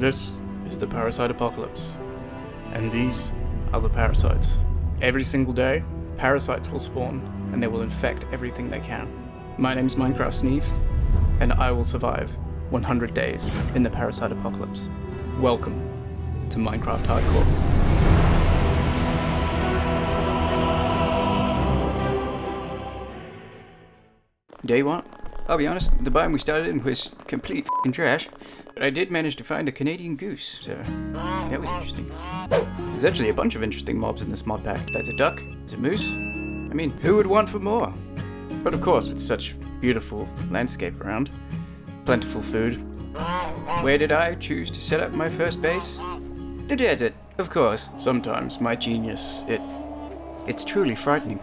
This is the parasite apocalypse, and these are the parasites. Every single day, parasites will spawn, and they will infect everything they can. My name's Minecraft Sneev, and I will survive 100 days in the parasite apocalypse. Welcome to Minecraft Hardcore. Day one. I'll be honest, the biome we started in was complete f***ing trash, but I did manage to find a Canadian goose, so that was interesting. There's actually a bunch of interesting mobs in this mod pack. There's a duck, there's a moose. I mean, who would want for more? But of course, with such beautiful landscape around, plentiful food. Where did I choose to set up my first base? The desert, of course. Sometimes my genius, it's truly frightening.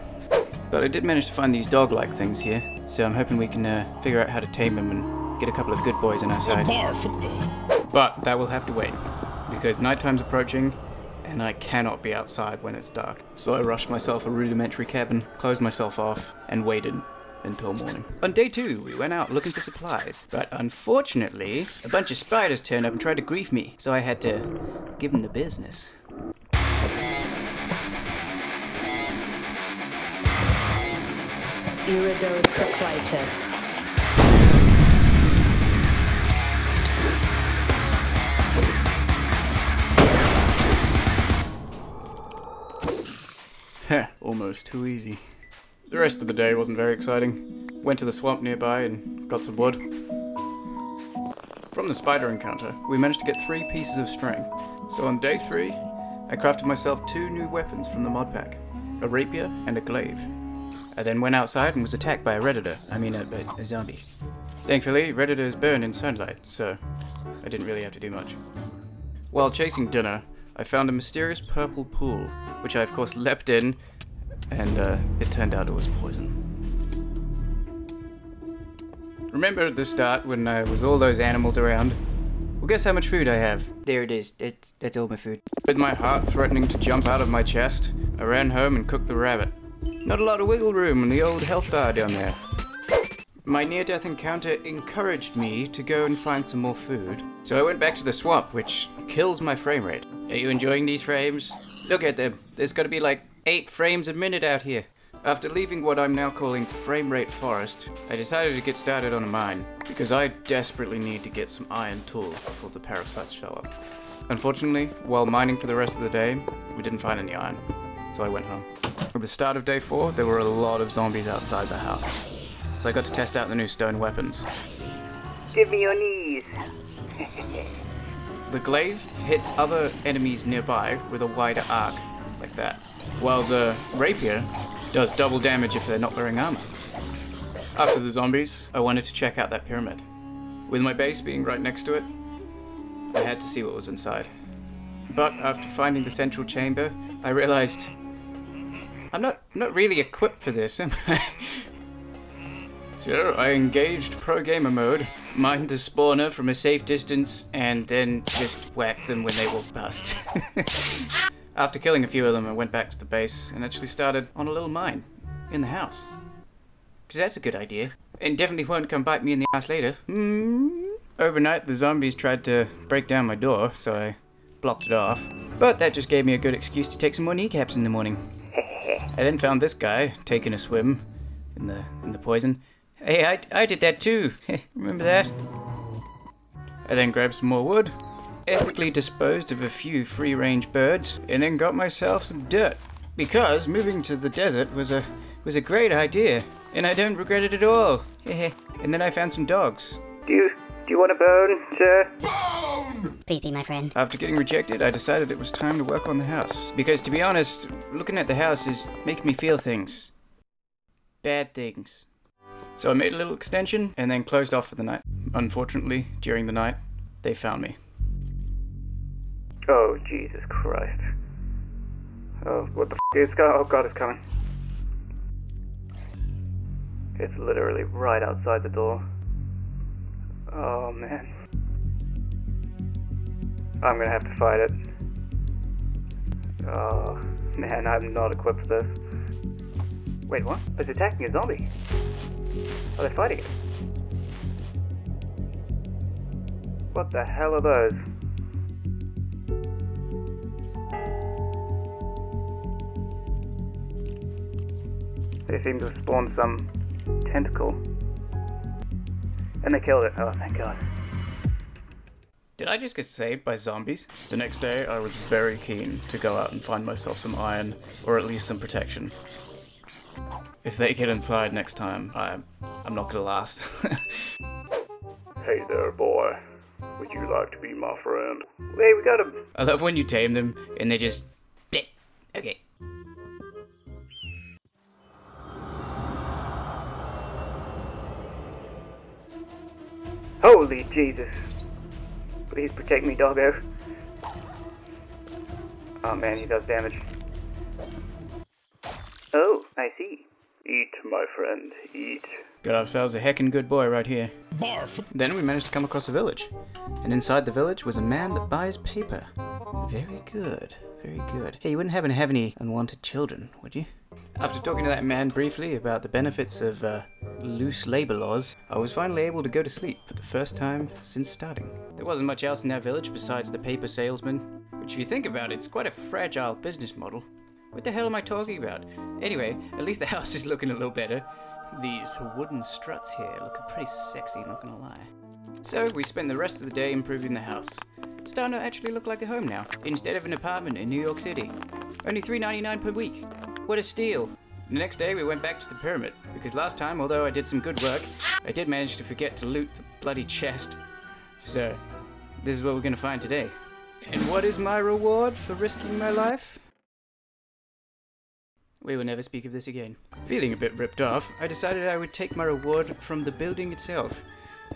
But I did manage to find these dog-like things here, so I'm hoping we can figure out how to tame them and get a couple of good boys on our side. But that will have to wait, because nighttime's approaching, and I cannot be outside when it's dark. So I rushed myself a rudimentary cabin, closed myself off, and waited until morning. On day two, we went out looking for supplies, but unfortunately, a bunch of spiders turned up and tried to grief me, so I had to give them the business. Iridosoclitus. Heh, almost too easy. The rest of the day wasn't very exciting. Went to the swamp nearby and got some wood. From the spider encounter, we managed to get 3 pieces of string. So on day 3, I crafted myself 2 new weapons from the mod pack, a rapier and a glaive. I then went outside and was attacked by a redditor. I mean a zombie. Thankfully, redditors burn in sunlight, so I didn't really have to do much. While chasing dinner, I found a mysterious purple pool, which I of course leapt in, and it turned out it was poison. Remember at the start when I was all those animals around? Well, guess how much food I have. There it is. It's all my food. With my heart threatening to jump out of my chest, I ran home and cooked the rabbit. Not a lot of wiggle room in the old health bar down there. My near-death encounter encouraged me to go and find some more food. So I went back to the swamp, which kills my frame rate. Are you enjoying these frames? Look at them. There's gotta be like 8 frames a minute out here. After leaving what I'm now calling Framerate Forest, I decided to get started on a mine, because I desperately need to get some iron tools before the parasites show up. Unfortunately, while mining for the rest of the day, we didn't find any iron, so I went home. At the start of day 4, there were a lot of zombies outside the house, so I got to test out the new stone weapons. Give me your knees. The glaive hits other enemies nearby with a wider arc, like that, while the rapier does double damage if they're not wearing armor. After the zombies, I wanted to check out that pyramid. With my base being right next to it, I had to see what was inside. But after finding the central chamber, I realized I'm not really equipped for this, am I? So I engaged pro gamer mode, mined the spawner from a safe distance, and then just whacked them when they walked past. After killing a few of them, I went back to the base and actually started on a little mine in the house. Because that's a good idea, and definitely won't come bite me in the ass later. Overnight, the zombies tried to break down my door, so I blocked it off. But that just gave me a good excuse to take some more kneecaps in the morning. I then found this guy taking a swim in the poison. Hey, I did that too. Remember that? I then grabbed some more wood, ethically disposed of a few free-range birds, and then got myself some dirt. Because moving to the desert was a great idea, and I don't regret it at all. And then I found some dogs. Do you want a bone, sir? Bone! Please be my friend. After getting rejected, I decided it was time to work on the house. Because to be honest, looking at the house is making me feel things. Bad things. So I made a little extension and then closed off for the night. Unfortunately, during the night, they found me. Oh, Jesus Christ. Oh, what the f*** is going on? Oh, God, it's coming. It's literally right outside the door. Oh man, I'm gonna have to fight it. Oh man, I'm not equipped for this. Wait, what? It's attacking a zombie. Are they fighting it? What the hell are those? They seem to have spawned some tentacle. And they killed it. Oh, thank God. Did I just get saved by zombies? The next day, I was very keen to go out and find myself some iron, or at least some protection. If they get inside next time, I'm not gonna last. Hey there, boy. Would you like to be my friend? Hey, we got him! I love when you tame them, and they just... Okay. Holy Jesus. Please protect me, doggo. Oh man, he does damage. Oh, I see. Eat, my friend, eat. Got ourselves a heckin' good boy right here. Barf. Then we managed to come across a village. And inside the village was a man that buys paper. Very good, very good. Hey, you wouldn't happen to have any unwanted children, would you? After talking to that man briefly about the benefits of loose labor laws, I was finally able to go to sleep for the first time since starting. There wasn't much else in that village besides the paper salesman, which if you think about it, it's quite a fragile business model. What the hell am I talking about? Anyway, at least the house is looking a little better. These wooden struts here look pretty sexy, not gonna lie. So we spent the rest of the day improving the house. It's starting to actually look like a home now, instead of an apartment in New York City. Only $3.99 per week. What a steal. The next day we went back to the pyramid, because last time, although I did some good work, I did manage to forget to loot the bloody chest. So, this is what we're gonna find today. And what is my reward for risking my life? We will never speak of this again. Feeling a bit ripped off, I decided I would take my reward from the building itself,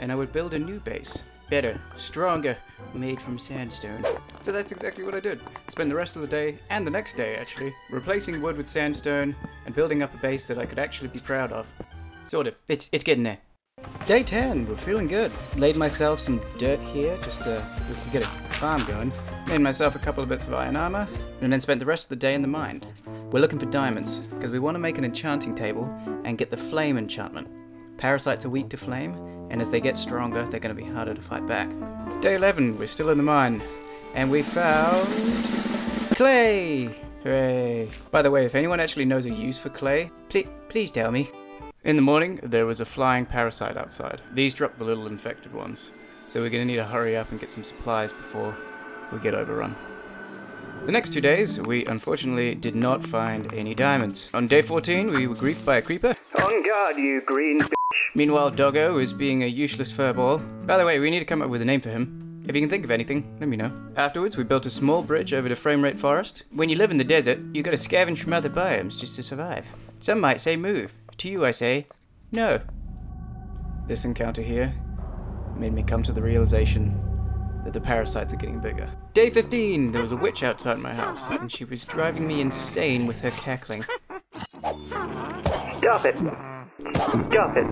and I would build a new base. Better, stronger, made from sandstone. So that's exactly what I did. Spent the rest of the day, and the next day actually, replacing wood with sandstone, and building up a base that I could actually be proud of. Sort of. It's getting there. Day 10, we're feeling good. Laid myself some dirt here, just to get a farm going. Made myself a couple of bits of iron armor, and then spent the rest of the day in the mine. We're looking for diamonds, because we want to make an enchanting table and get the flame enchantment. Parasites are weak to flame, and as they get stronger, they're going to be harder to fight back. Day 11, we're still in the mine, and we found... clay! Hooray! By the way, if anyone actually knows a use for clay, please tell me. In the morning, there was a flying parasite outside. These drop the little infected ones, so we're going to need to hurry up and get some supplies before we get overrun. The next 2 days, we unfortunately did not find any diamonds. On day 14, we were griefed by a creeper. On guard, you green bitch. Meanwhile, Doggo is being a useless furball. By the way, we need to come up with a name for him. If you can think of anything, let me know. Afterwards, we built a small bridge over to Framerate Forest. When you live in the desert, you gotta scavenge from other biomes just to survive. Some might say move. To you, I say, no. This encounter here made me come to the realization that the parasites are getting bigger. Day 15, there was a witch outside my house, and she was driving me insane with her cackling. Stop it! Stop it!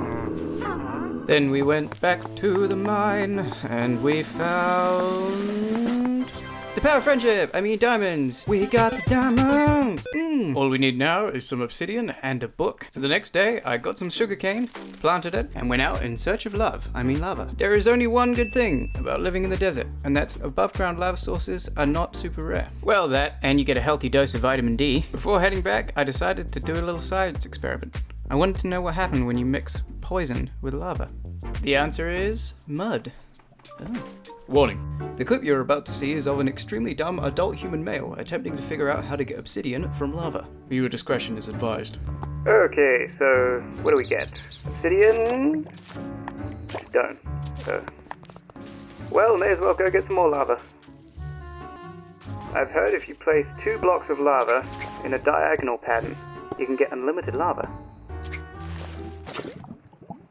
Then we went back to the mine, and we found... the power of friendship! I mean diamonds! We got the diamonds! All we need now is some obsidian and a book. So the next day, I got some sugarcane, planted it, and went out in search of love. I mean lava. There is only one good thing about living in the desert, and that's above ground lava sources are not super rare. Well, that, and you get a healthy dose of vitamin D. Before heading back, I decided to do a little science experiment. I wanted to know what happened when you mix poison with lava. The answer is mud. Oh. Warning. The clip you're about to see is of an extremely dumb adult human male attempting to figure out how to get obsidian from lava. Viewer discretion is advised. Okay, so what do we get? Obsidian? Done. So. Well, may as well go get some more lava. I've heard if you place 2 blocks of lava in a diagonal pattern, you can get unlimited lava.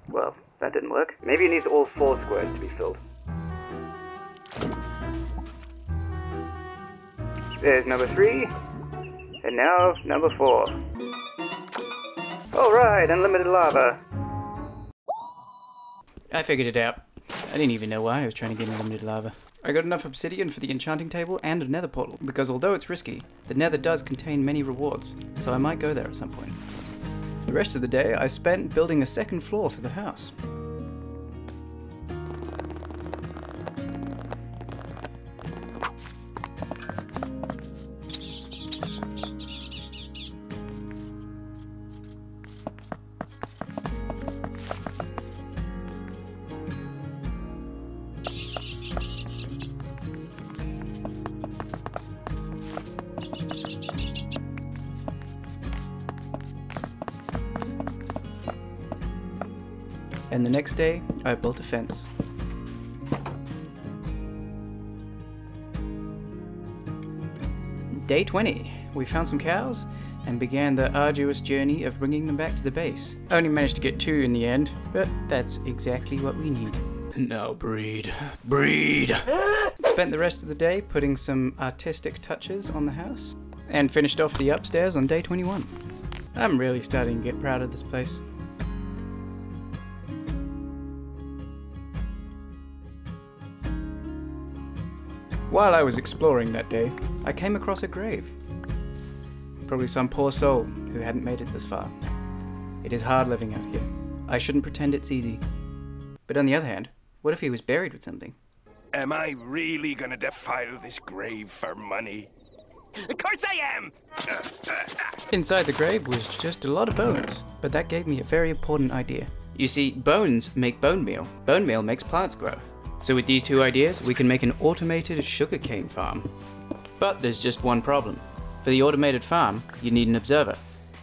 Well, that didn't work. Maybe it needs all 4 squares to be filled. There's number 3, and now number 4. Alright, unlimited lava. I figured it out. I didn't even know why I was trying to get unlimited lava. I got enough obsidian for the enchanting table and a nether portal, because although it's risky, the nether does contain many rewards, so I might go there at some point. The rest of the day I spent building a second floor for the house. and the next day I built a fence. Day 20, we found some cows and began the arduous journey of bringing them back to the base. I only managed to get 2 in the end, but that's exactly what we need. Now breed, breed! Spent the rest of the day putting some artistic touches on the house and finished off the upstairs on day 21. I'm really starting to get proud of this place. While I was exploring that day, I came across a grave. Probably some poor soul who hadn't made it this far. It is hard living out here. I shouldn't pretend it's easy. But on the other hand, what if he was buried with something? Am I really gonna defile this grave for money? Of course I am! Inside the grave was just a lot of bones, but that gave me a very important idea. You see, bones make bone meal. Bone meal makes plants grow. So with these 2 ideas, we can make an automated sugarcane farm. But there's just one problem. For the automated farm, you need an observer,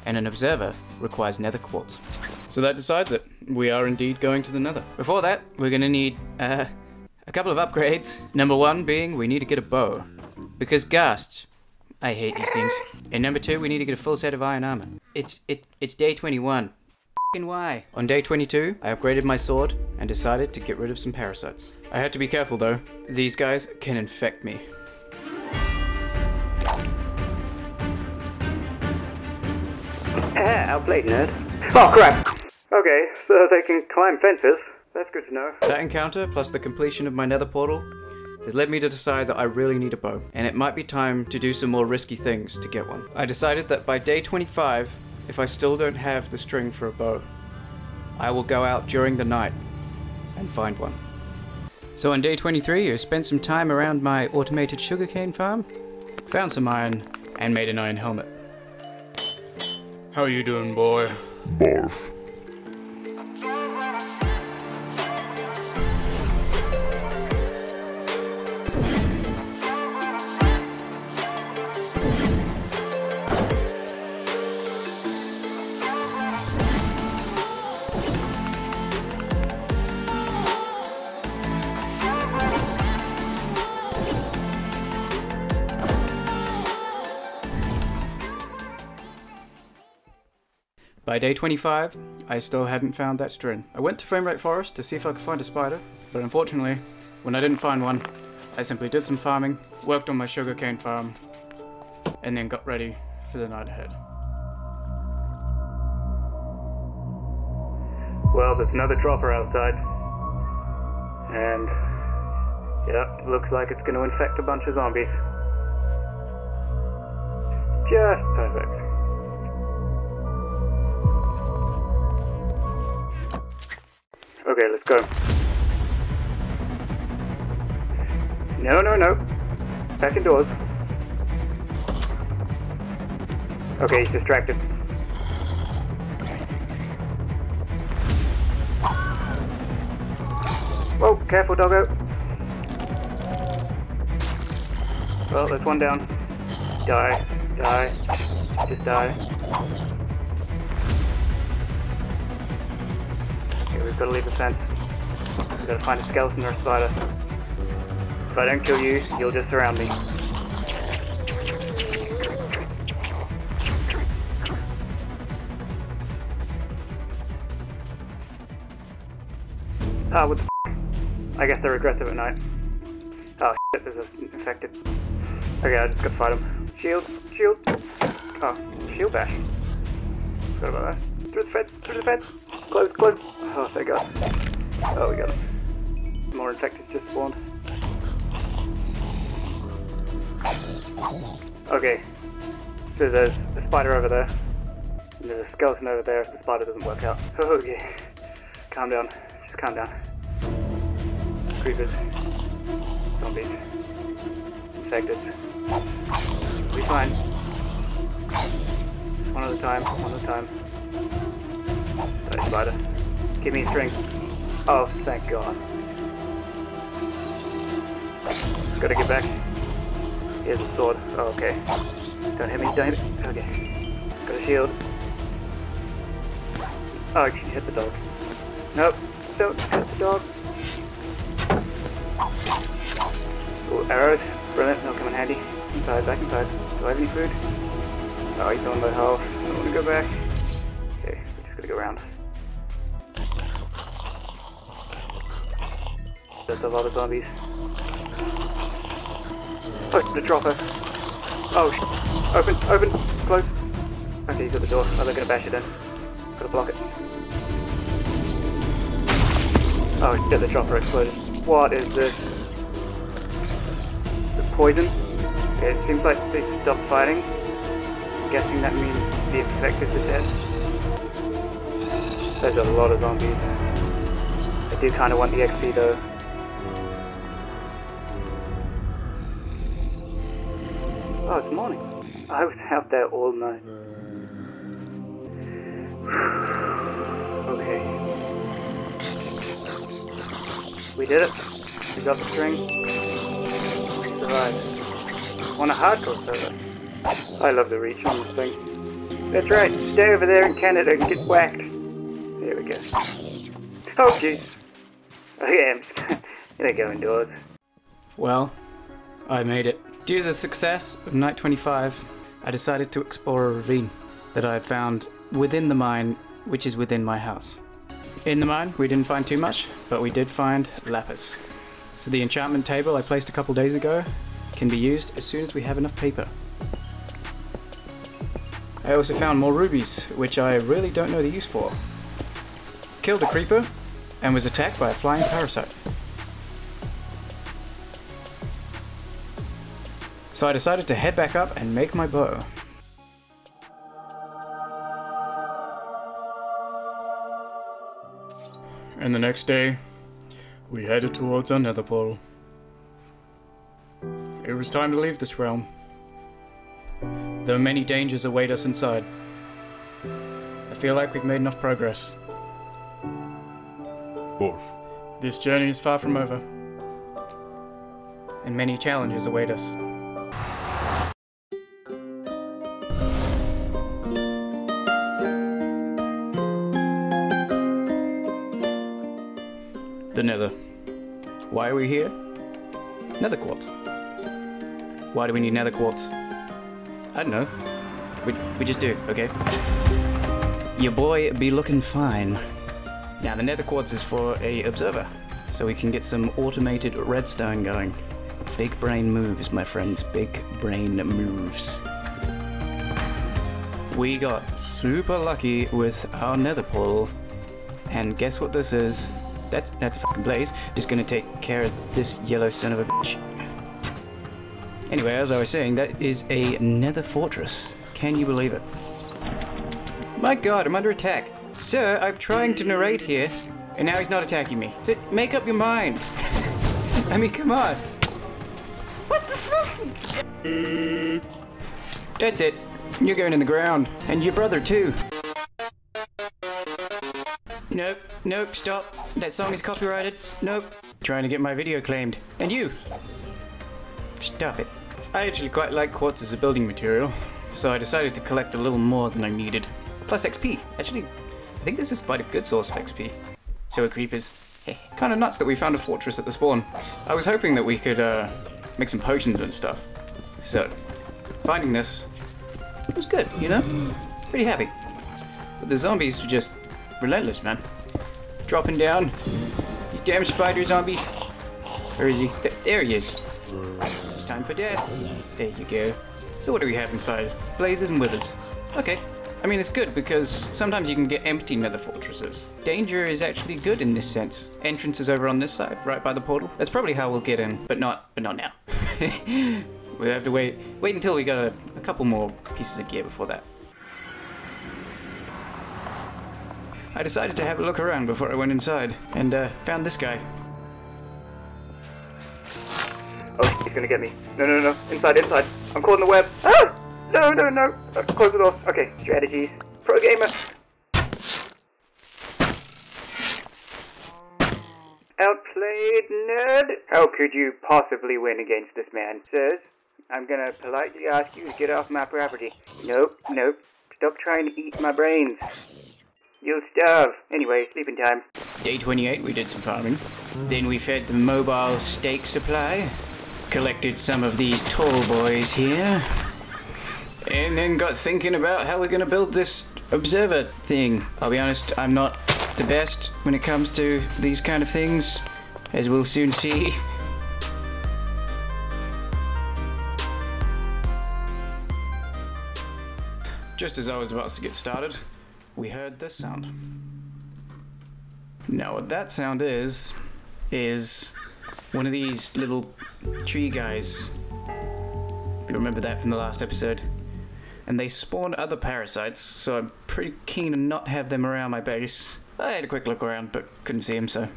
and an observer requires nether quartz. So that decides it. We are indeed going to the nether. Before that, we're gonna need a couple of upgrades. Number 1 being we need to get a bow, because ghasts, I hate these things. And number 2, we need to get a full set of iron armor. It's day 21. Why? On day 22, I upgraded my sword and decided to get rid of some parasites. I had to be careful though. These guys can infect me. Outplayed, nerd. Oh crap! Okay, so they can climb fences. That's good to know. That encounter, plus the completion of my nether portal, has led me to decide that I really need a bow, and it might be time to do some more risky things to get one. I decided that by day 25, if I still don't have the string for a bow, I will go out during the night and find one. So on day 23, I spent some time around my automated sugarcane farm, found some iron, and made an iron helmet. How you doing, boy? Barf. By day 25, I still hadn't found that string. I went to Framerate Forest to see if I could find a spider, but unfortunately, when I didn't find one, I simply did some farming, worked on my sugarcane farm, and then got ready for the night ahead. Well, there's another dropper outside, and yeah, looks like it's going to infect a bunch of zombies. Just perfect. Okay, let's go. No, no, no. Back indoors. Okay, he's distracted. Whoa, careful, doggo. Well, there's one down. Die, die, just die. We've got to leave the fence. We've got to find a skeleton or a spider. If I don't kill you, you'll just surround me. Ah, what the f***? I guess they're aggressive at night. Oh shit, there's an infected. Okay, I just got to fight him. Shield, shield. Oh, shield bash. Forgot about that. Through the fence, close, close. Oh, thank God. Oh, we got it. More infected just spawned. Okay, so there's a spider over there, and there's a skeleton over there if the spider doesn't work out. Oh, yeah. Calm down, just calm down. Creepers, zombies, infected. We'll be fine. One at a time, one at a time. Spider. Give me a string. Oh, thank God. Gotta get back. Here's the sword. Oh, okay. Don't hit me, don't hit me. Okay. Got a shield. Oh, I actually hit the dog. Nope. don't pet the dog. Ooh, arrows. Brilliant, they'll come in handy. Inside, back inside. Do I have any food? Oh, he's on my health. I don't want to go back. Okay, we're just gonna go around. There's a lot of zombies. Oh, the dropper. Oh, sh. Open, open, close. Okay, he's got the door. Oh, they're gonna bash it in. Gotta block it. Oh, shit, the dropper exploded. What is this? The poison? Okay, it seems like they stopped fighting. I'm guessing that means the effect is dead. There's a lot of zombies. I do kind of want the XP though. Oh, it's morning. I was out there all night. Okay. We did it. We got the string. We survived. On a hardcore server. I love the reach on this thing. That's right. Stay over there in Canada and get whacked. There we go. Oh, jeez. Okay, I'm gonna go indoors. Well, I made it. Due to the success of night 25, I decided to explore a ravine that I had found within the mine, which is within my house. In the mine, we didn't find too much, but we did find lapis. So the enchantment table I placed a couple days ago can be used as soon as we have enough paper. I also found more rubies, which I really don't know the use for. Killed a creeper and was attacked by a flying parasite. So I decided to head back up and make my bow. And the next day, we headed towards our nether portal. It was time to leave this realm. Though many dangers await us inside, I feel like we've made enough progress. This journey is far from over, and many challenges await us. The Nether. Why are we here? Nether quartz. Why do we need nether quartz? I don't know. We just do, okay? Your boy be looking fine. Now the nether quartz is for a observer, so we can get some automated redstone going. Big brain moves, my friends, big brain moves. We got super lucky with our nether portal, and guess what this is? That's a fucking blaze. Just gonna take care of this yellow son of a bitch. Anyway, as I was saying, that is a nether fortress. Can you believe it? My god, I'm under attack. Sir, I'm trying to narrate here, and now he's not attacking me. Make up your mind. I mean, come on. What the fuck? That's it. You're going in the ground. And your brother, too. Nope, nope, stop. That song is copyrighted. Nope. Trying to get my video claimed. And you! Stop it. I actually quite like quartz as a building material, so I decided to collect a little more than I needed. Plus XP. Actually, I think this is quite a good source of XP. So are creepers. Kind of nuts that we found a fortress at the spawn. I was hoping that we could make some potions and stuff. So, finding this was good, you know? Pretty happy. But the zombies were just relentless, man. Dropping down. You damn spider zombies. Where is he? There he is. It's time for death. There you go. So what do we have inside? Blazes and withers. Okay. I mean, it's good because sometimes you can get empty nether fortresses. Danger is actually good in this sense. Entrance is over on this side, right by the portal. That's probably how we'll get in, but not now. We'll have to wait until we got a couple more pieces of gear before that. I decided to have a look around before I went inside, and found this guy. Oh, he's gonna get me. No, no, no, inside, inside. I'm caught in the web. Ah! No, no, no. Close the door. Okay, strategies. Pro gamer. Outplayed nerd. How could you possibly win against this man, sirs? I'm gonna politely ask you to get off my property. Nope, nope. Stop trying to eat my brains. You'll starve. Anyway, sleeping time. Day 28, we did some farming. Then we fed the mobile steak supply, collected some of these tall boys here, and then got thinking about how we're going to build this observer thing. I'll be honest, I'm not the best when it comes to these kind of things, as we'll soon see. Just as I was about to get started, we heard this sound. Now what that sound is one of these little tree guys. If you remember that from the last episode. And they spawn other parasites, so I'm pretty keen to not have them around my base. I had a quick look around, but couldn't see him, so...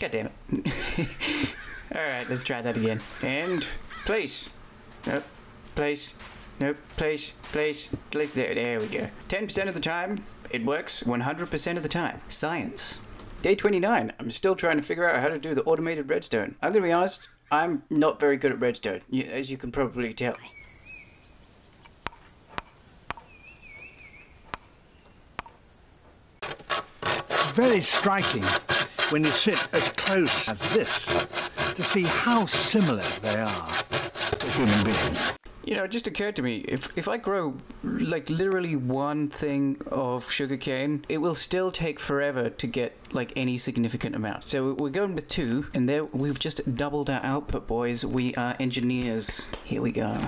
God damn it. Alright, let's try that again. And... place! Nope. Place. Nope. Place. Place. Place. There we go. 10% of the time, it works. 100% of the time. Science. Day 29. I'm still trying to figure out how to do the automated redstone. I'm gonna be honest, I'm not very good at redstone, as you can probably tell. Very striking when you sit as close as this to see how similar they are to human beings. You know, it just occurred to me, if I grow, like, literally one thing of sugarcane, it will still take forever to get, like, any significant amount. So we're going with two, and there we've just doubled our output, boys. We are engineers. Here we go.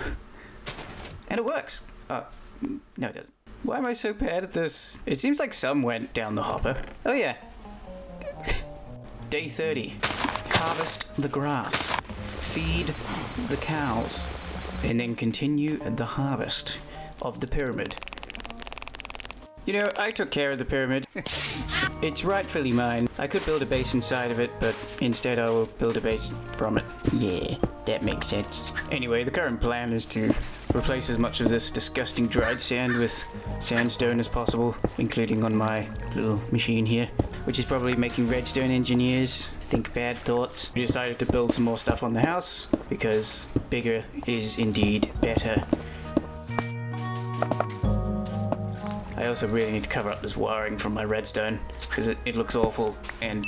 And it works. Oh, no it doesn't. Why am I so bad at this? It seems like some went down the hopper. Oh yeah. Day 30. Harvest the grass. Feed the cows. And then continue the harvest of the pyramid. You know, I took care of the pyramid. It's rightfully mine. I could build a base inside of it, but instead I will build a base from it. Yeah, that makes sense. Anyway, the current plan is to replace as much of this disgusting dried sand with sandstone as possible, including on my little machine here, which is probably making redstone engineers think bad thoughts. We decided to build some more stuff on the house, because bigger is indeed better. I also really need to cover up this wiring from my redstone, because it looks awful, and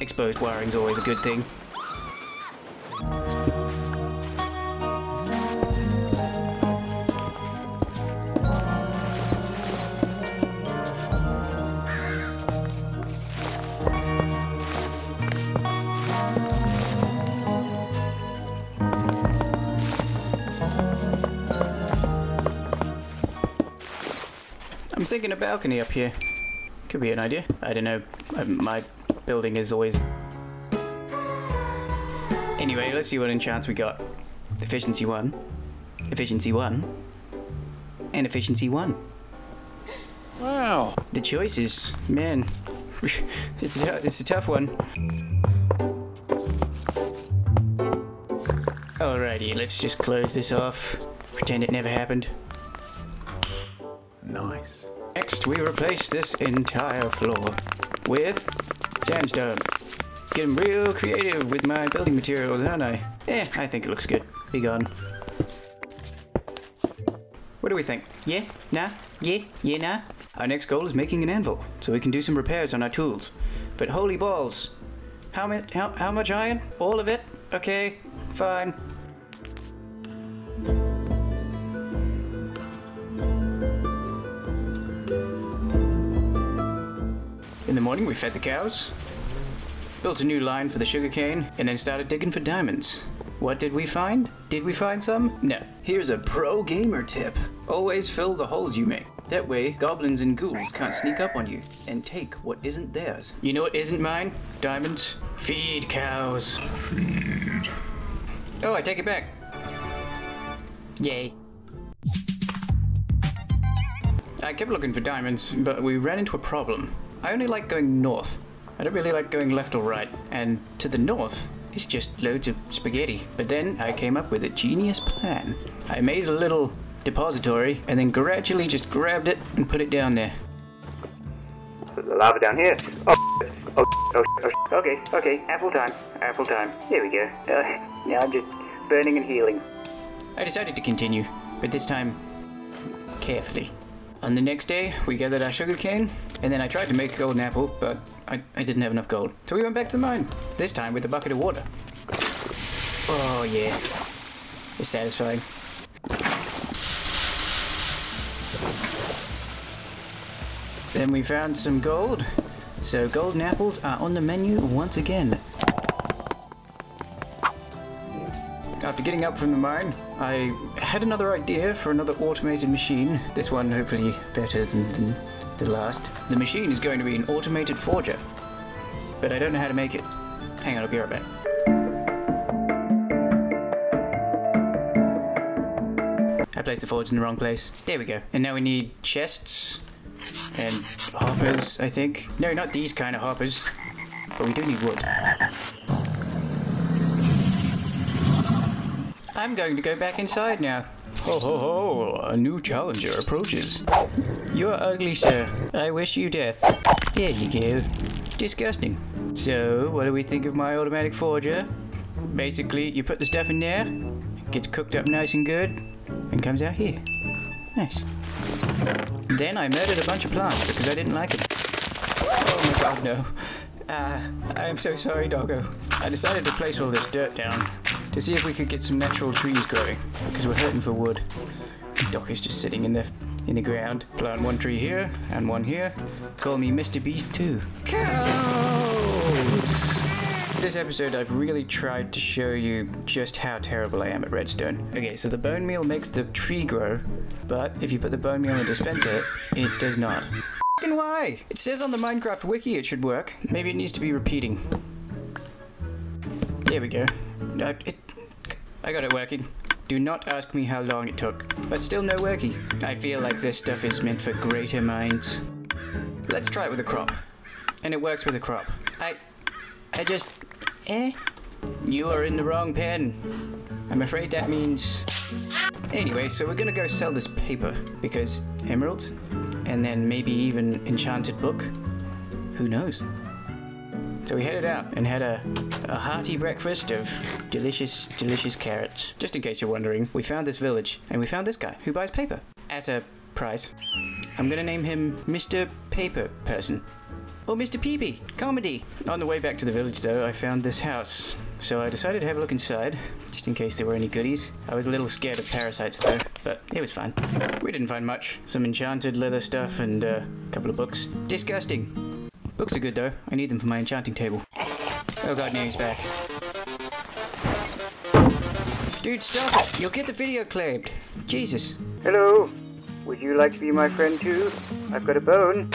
exposed wiring is always a good thing. I'm thinking a balcony up here. Could be an idea. I don't know. My building is always... Anyway, let's see what enchants we got. Efficiency 1. Efficiency 1. And efficiency 1. Wow. The choices. Man. It's a tough one. Alrighty, let's just close this off. Pretend it never happened. Nice. Next, we replace this entire floor with sandstone. Getting real creative with my building materials, aren't I? Eh, I think it looks good. Be gone. What do we think? Yeah? Nah? Yeah? Yeah, nah? Our next goal is making an anvil, so we can do some repairs on our tools. But holy balls! How much iron? All of it? Okay, fine. In the morning, we fed the cows, built a new line for the sugarcane, and then started digging for diamonds. What did we find? Did we find some? No. Here's a pro gamer tip. Always fill the holes you make. That way, goblins and ghouls can't sneak up on you and take what isn't theirs. You know what isn't mine? Diamonds. Feed cows. Feed. Oh, I take it back. Yay. I kept looking for diamonds, but we ran into a problem. I only like going north. I don't really like going left or right, and to the north is just loads of spaghetti. But then I came up with a genius plan. I made a little depository and then gradually just grabbed it and put it down there. Put the lava down here. Oh, okay, apple time. Here we go. Now I'm just burning and healing. I decided to continue, but this time, carefully. On the next day, we gathered our sugar cane, and then I tried to make a golden apple, but I didn't have enough gold. So we went back to the mine, this time with a bucket of water. Oh yeah, it's satisfying. Then we found some gold, so golden apples are on the menu once again. After getting up from the mine, I had another idea for another automated machine. This one hopefully better than the last. The machine is going to be an automated forger, but I don't know how to make it. Hang on, I'll be right back. I placed the forge in the wrong place. There we go. And now we need chests and hoppers, I think. No, not these kind of hoppers, but we do need wood. I'm going to go back inside now. Ho ho ho, a new challenger approaches. You're ugly, sir. I wish you death. There you go. Disgusting. So, what do we think of my automatic forger? Basically, you put the stuff in there, gets cooked up nice and good, and comes out here. Nice. Then I murdered a bunch of plants because I didn't like them. Oh my god, no. I'm so sorry, doggo. I decided to place all this dirt down to see if we could get some natural trees growing, because we're hurting for wood. Doc is just sitting in the ground. Plant one tree here, and one here. Call me Mr. Beast too. Cows! This episode I've really tried to show you just how terrible I am at redstone. Okay, so the bone meal makes the tree grow, but if you put the bone meal in a dispenser, it does not. F***ing why? It says on the Minecraft wiki it should work. Maybe it needs to be repeating. There we go. I got it working. Do not ask me how long it took, but still no worky. I feel like this stuff is meant for greater minds. Let's try it with a crop. And it works with a crop. I just... You are in the wrong pen. I'm afraid that means... Anyway, so we're gonna go sell this paper, because emeralds, and then maybe even enchanted book. Who knows? So we headed out and had a hearty breakfast of delicious, delicious carrots. Just in case you're wondering, we found this village, and we found this guy who buys paper at a price. I'm gonna name him Mr. Paper Person. Or Mr. Peepee, comedy. On the way back to the village though, I found this house. So I decided to have a look inside, just in case there were any goodies. I was a little scared of parasites though, but it was fine. We didn't find much. Some enchanted leather stuff and a couple of books. Disgusting. Books are good though. I need them for my enchanting table. Oh god, now he's back. Dude, stop it! You'll get the video claimed. Jesus. Hello. Would you like to be my friend too? I've got a bone.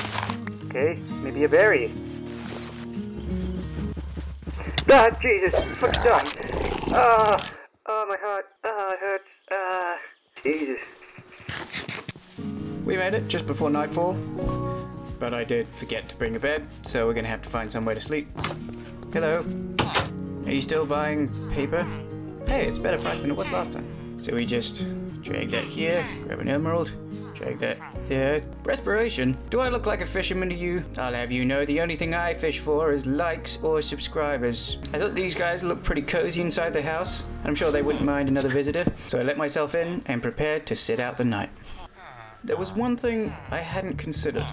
Okay, maybe a berry. Ah, Jesus! Fuck's done! Ah! Oh, my heart! Ah, it hurts! Ah! Jesus! We made it just before nightfall. But I did forget to bring a bed, so we're gonna have to find somewhere to sleep. Hello. Are you still buying paper? Hey, it's better price than it was last time. So we just drag that here, grab an emerald, drag that there. Respiration? Do I look like a fisherman to you? I'll have you know the only thing I fish for is likes or subscribers. I thought these guys looked pretty cozy inside the house. I'm sure they wouldn't mind another visitor. So I let myself in and prepared to sit out the night. There was one thing I hadn't considered.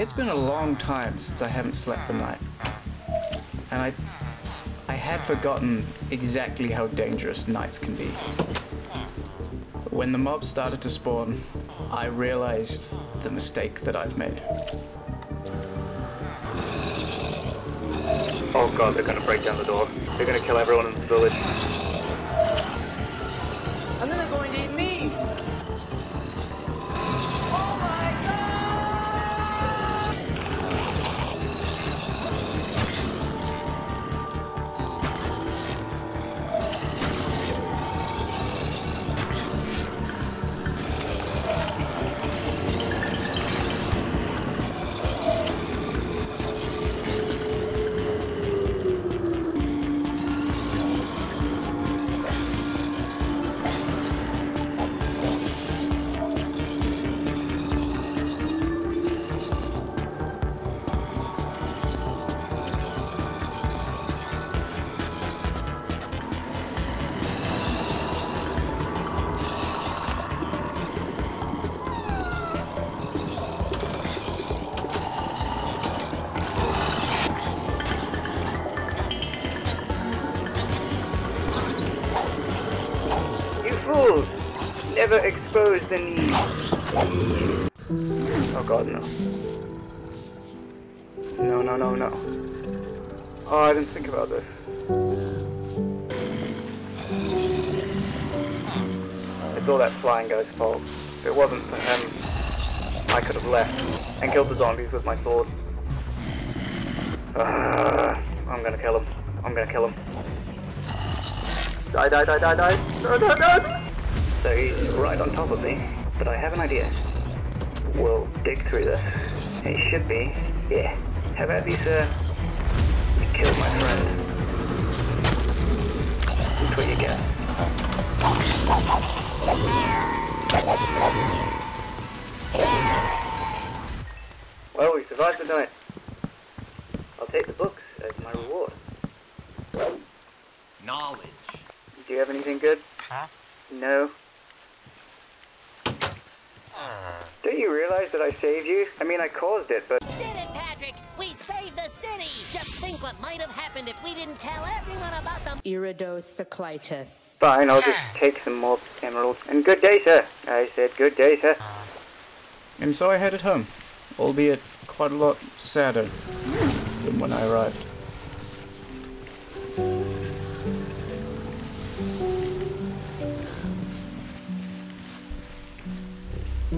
It's been a long time since I haven't slept the night, and I had forgotten exactly how dangerous nights can be. When the mobs started to spawn, I realized the mistake that I've made. Oh god, they're gonna break down the door. They're gonna kill everyone in the village. And then they're going to eat me! tools. Never expose the need. Oh god, no. No, no, no, no. Oh, I didn't think about this. It's all that flying guy's fault. If it wasn't for him, I could have left and killed the zombies with my sword. I'm gonna kill him. I'm gonna kill him. Die, die, die, die, die. No, no, no. So he's right on top of me, but I have an idea. We'll dig through this. It should be. Yeah. How about you, sir? You killed my friend. That's what you get. Well, we survived the night. I'll take the books as my reward. Knowledge. Do you have anything good? Huh? No. Don't you realize that I saved you? I mean, I caused it, but... Did it, Patrick! We saved the city! Just think what might have happened if we didn't tell everyone about them... Iridosoclitus. Fine, I'll just take some more emeralds. And good day, sir! I said good day, sir. And so I headed home, albeit quite a lot sadder than when I arrived. I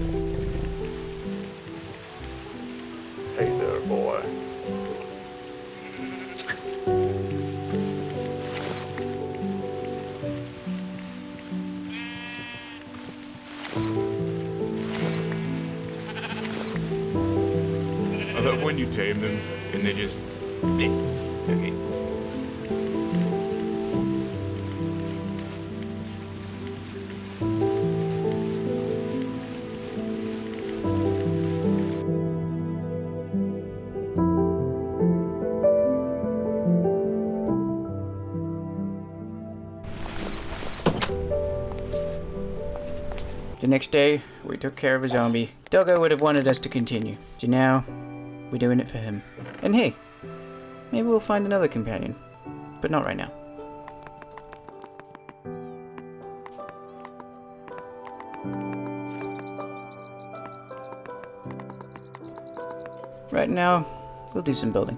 love when you tame them and they just... Okay. The next day, we took care of a zombie. Doggo would have wanted us to continue, so now we're doing it for him. And hey, maybe we'll find another companion, but not right now. Right now, we'll do some building.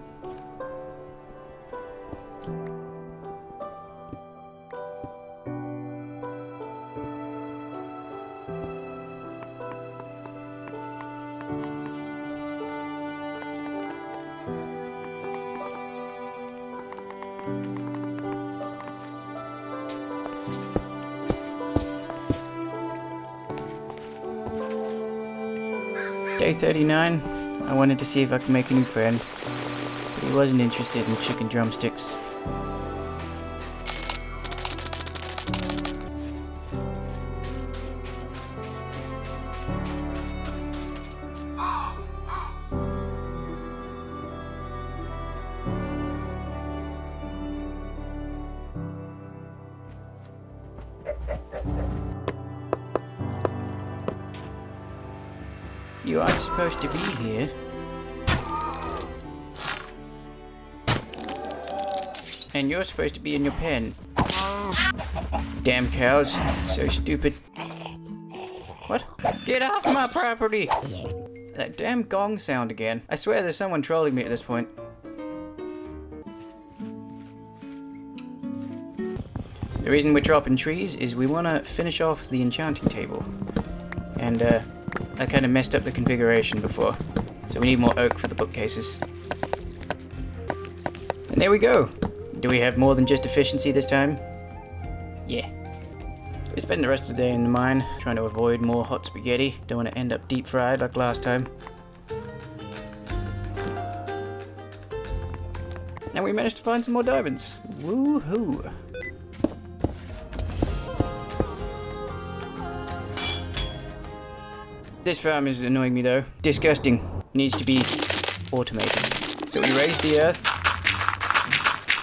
Day 39, I wanted to see if I could make a new friend, but he wasn't interested in chicken drumsticks. You aren't supposed to be here. And you're supposed to be in your pen. Damn cows, so stupid. What? Get off my property! That damn gong sound again. I swear there's someone trolling me at this point. The reason we're dropping trees is we want to finish off the enchanting table. And I kind of messed up the configuration before, so we need more oak for the bookcases. And there we go! Do we have more than just efficiency this time? Yeah. We spend the rest of the day in the mine, trying to avoid more hot spaghetti. Don't want to end up deep fried like last time. And we managed to find some more diamonds! Woohoo! This farm is annoying me though. Disgusting. Needs to be automated. So we raised the earth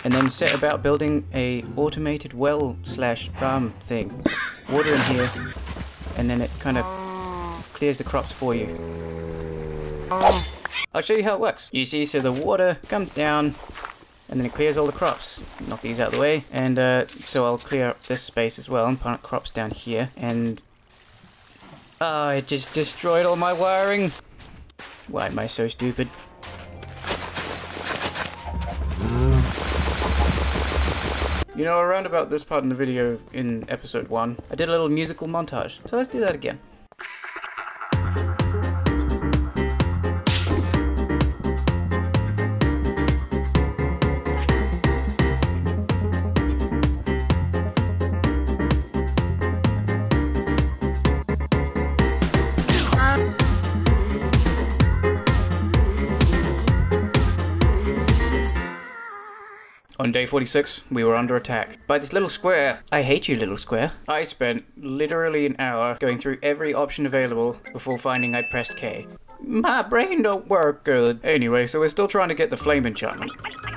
and then set about building a automated well slash farm thing. Water in here and then it kind of clears the crops for you. I'll show you how it works. You see, so the water comes down and then it clears all the crops. Knock these out of the way, and so I'll clear up this space as well and plant crops down here, and... oh, it just destroyed all my wiring! Why am I so stupid? You know, around about this part in the video, in episode 1, I did a little musical montage, so let's do that again. On day 46, we were under attack by this little square. I hate you, little square. I spent literally an hour going through every option available before finding I'd pressed K. My brain don't work good. Anyway, so we're still trying to get the flame enchantment,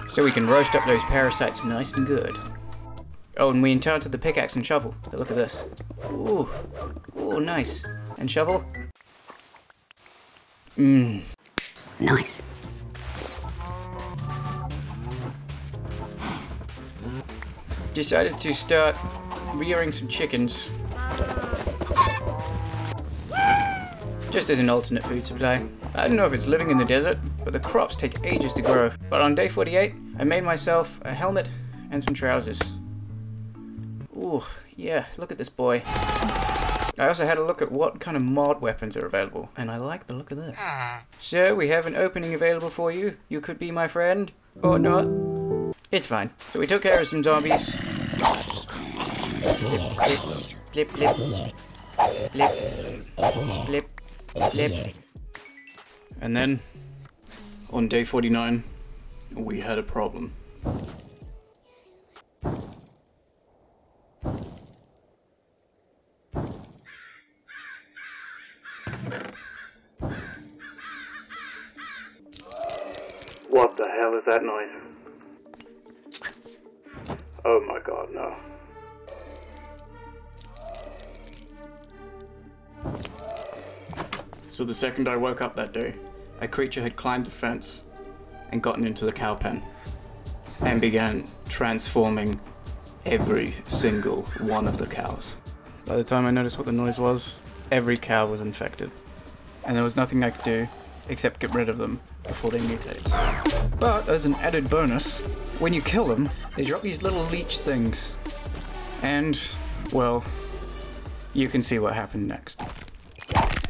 so we can roast up those parasites nice and good. Oh, and we enchanted the pickaxe and shovel. But look at this. Ooh. Ooh, nice. And shovel. Mmm. Nice. Decided to start rearing some chickens, just as an alternate food supply. I don't know if it's living in the desert, but the crops take ages to grow. But on day 48, I made myself a helmet and some trousers. Ooh, yeah, look at this boy. I also had a look at what kind of mod weapons are available, and I like the look of this. So, we have an opening available for you. You could be my friend, or not. It's fine. So we took care of some zombies. Blip, blip, blip, blip, blip, blip, blip. And then, on day 49, we had a problem. What the hell is that noise? Oh my god, no. So the second I woke up that day, a creature had climbed the fence and gotten into the cow pen and began transforming every single one of the cows. By the time I noticed what the noise was, every cow was infected. And there was nothing I could do except get rid of them before they mutated. But as an added bonus, when you kill them, they drop these little leech things. And, well, you can see what happened next.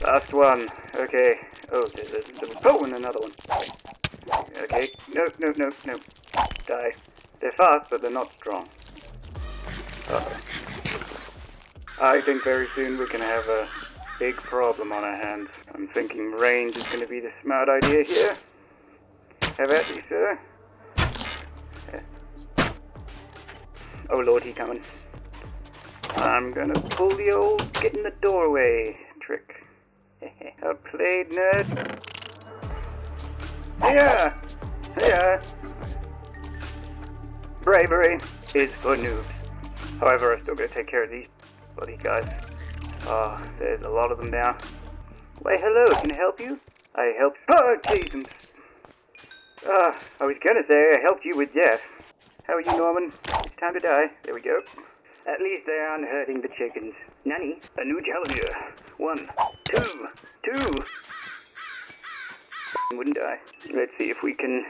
Last one. Okay. Oh, and another one. Okay. No, no, no, no. Die. They're fast, but they're not strong. Okay. I think very soon we're gonna have a big problem on our hands. I'm thinking range is gonna be the smart idea here. Have at you, sir. Oh lord, he coming. I'm gonna pull the old get in the doorway trick. Outplayed, nerd. Yeah, yeah. Bravery is for noobs. However, I'm still gonna take care of these bloody guys. Oh, there's a lot of them now. Wait, hello, can I help you? I helped. Oh, Jesus. I was gonna say I helped you with death. How are you, Norman? It's time to die. There we go. At least they aren't hurting the chickens. Nanny, a new challenger. 1, 2, 2. Wouldn't die. Let's see if we can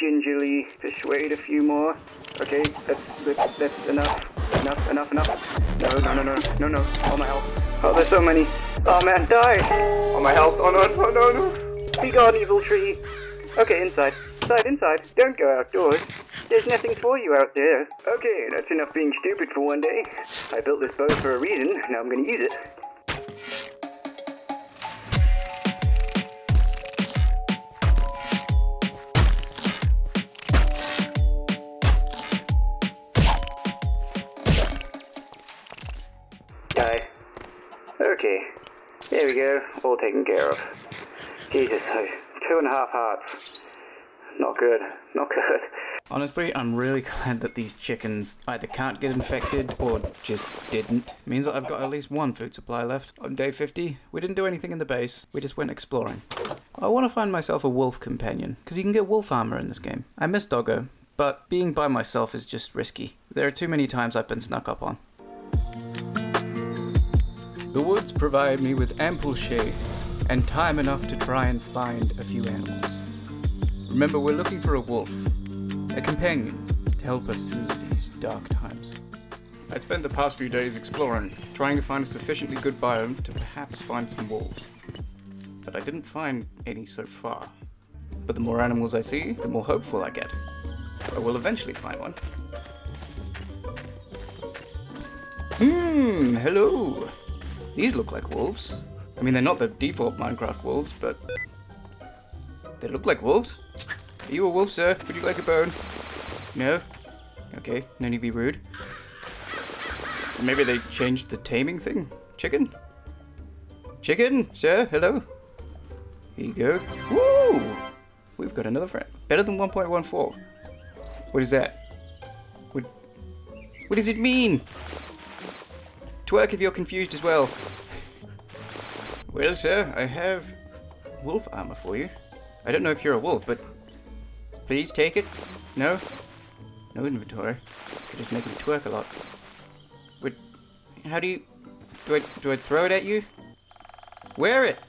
gingerly persuade a few more. Okay, that's enough. Enough, enough, enough. No, no, no, no, no, no. Oh, my health. Oh, there's so many. Oh, man, die. Oh, my health. Oh, no, no, no, no. Be gone, evil tree. Okay, inside. Inside, inside. Don't go outdoors. There's nothing for you out there. Okay, that's enough being stupid for one day. I built this boat for a reason, now I'm gonna use it. Die. Okay. There we go, all taken care of. Jesus, 2.5 hearts. Not good, not good. Honestly, I'm really glad that these chickens either can't get infected or just didn't. It means that I've got at least one food supply left. On day 50, we didn't do anything in the base, we just went exploring. I want to find myself a wolf companion, because you can get wolf armor in this game. I miss Doggo, but being by myself is just risky. There are too many times I've been snuck up on. The woods provide me with ample shade and time enough to try and find a few animals. Remember, we're looking for a wolf, a companion to help us through these dark times. I spent the past few days exploring, trying to find a sufficiently good biome to perhaps find some wolves. But I didn't find any so far. But the more animals I see, the more hopeful I get. I will eventually find one. Hello! These look like wolves. I mean, they're not the default Minecraft wolves, but... they look like wolves? Are you a wolf, sir? Would you like a bone? No? Okay, no need to be rude. Maybe they changed the taming thing? Chicken? Chicken, sir? Hello? Here you go. Woo! We've got another friend. Better than 1.14. What is that? What does it mean? Twerk if you're confused as well. Well, sir, I have wolf armor for you. I don't know if you're a wolf, but please take it. No? No inventory. Could just make him twerk a lot. But how do you... Do I throw it at you? Wear it!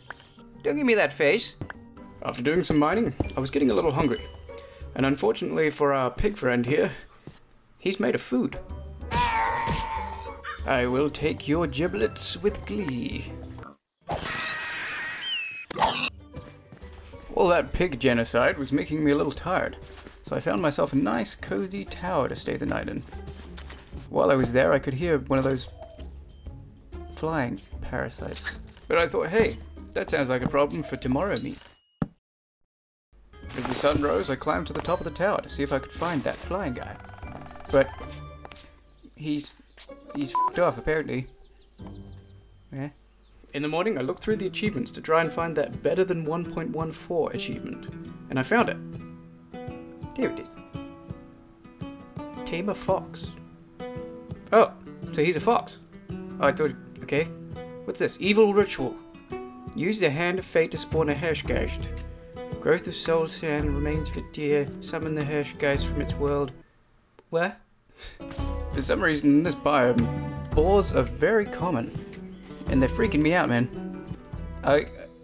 Don't give me that face! After doing some mining, I was getting a little hungry. And unfortunately for our pig friend here, he's made of food. I will take your giblets with glee. All that pig genocide was making me a little tired, so I found myself a nice cozy tower to stay the night in. While I was there, I could hear one of those flying parasites. But I thought, hey, that sounds like a problem for tomorrow me. As the sun rose, I climbed to the top of the tower to see if I could find that flying guy. But he's f***ed off, apparently. Yeah. In the morning, I looked through the achievements to try and find that better than 1.14 achievement. And I found it. There it is. Tame a fox. Oh, so he's a fox. Oh, I thought, okay. What's this? Evil ritual. Use the hand of fate to spawn a Hirschgeist. Growth of soul sand remains for deer. Summon the Hirschgeist from its world. Where? For some reason in this biome, boars are very common. And they're freaking me out, man.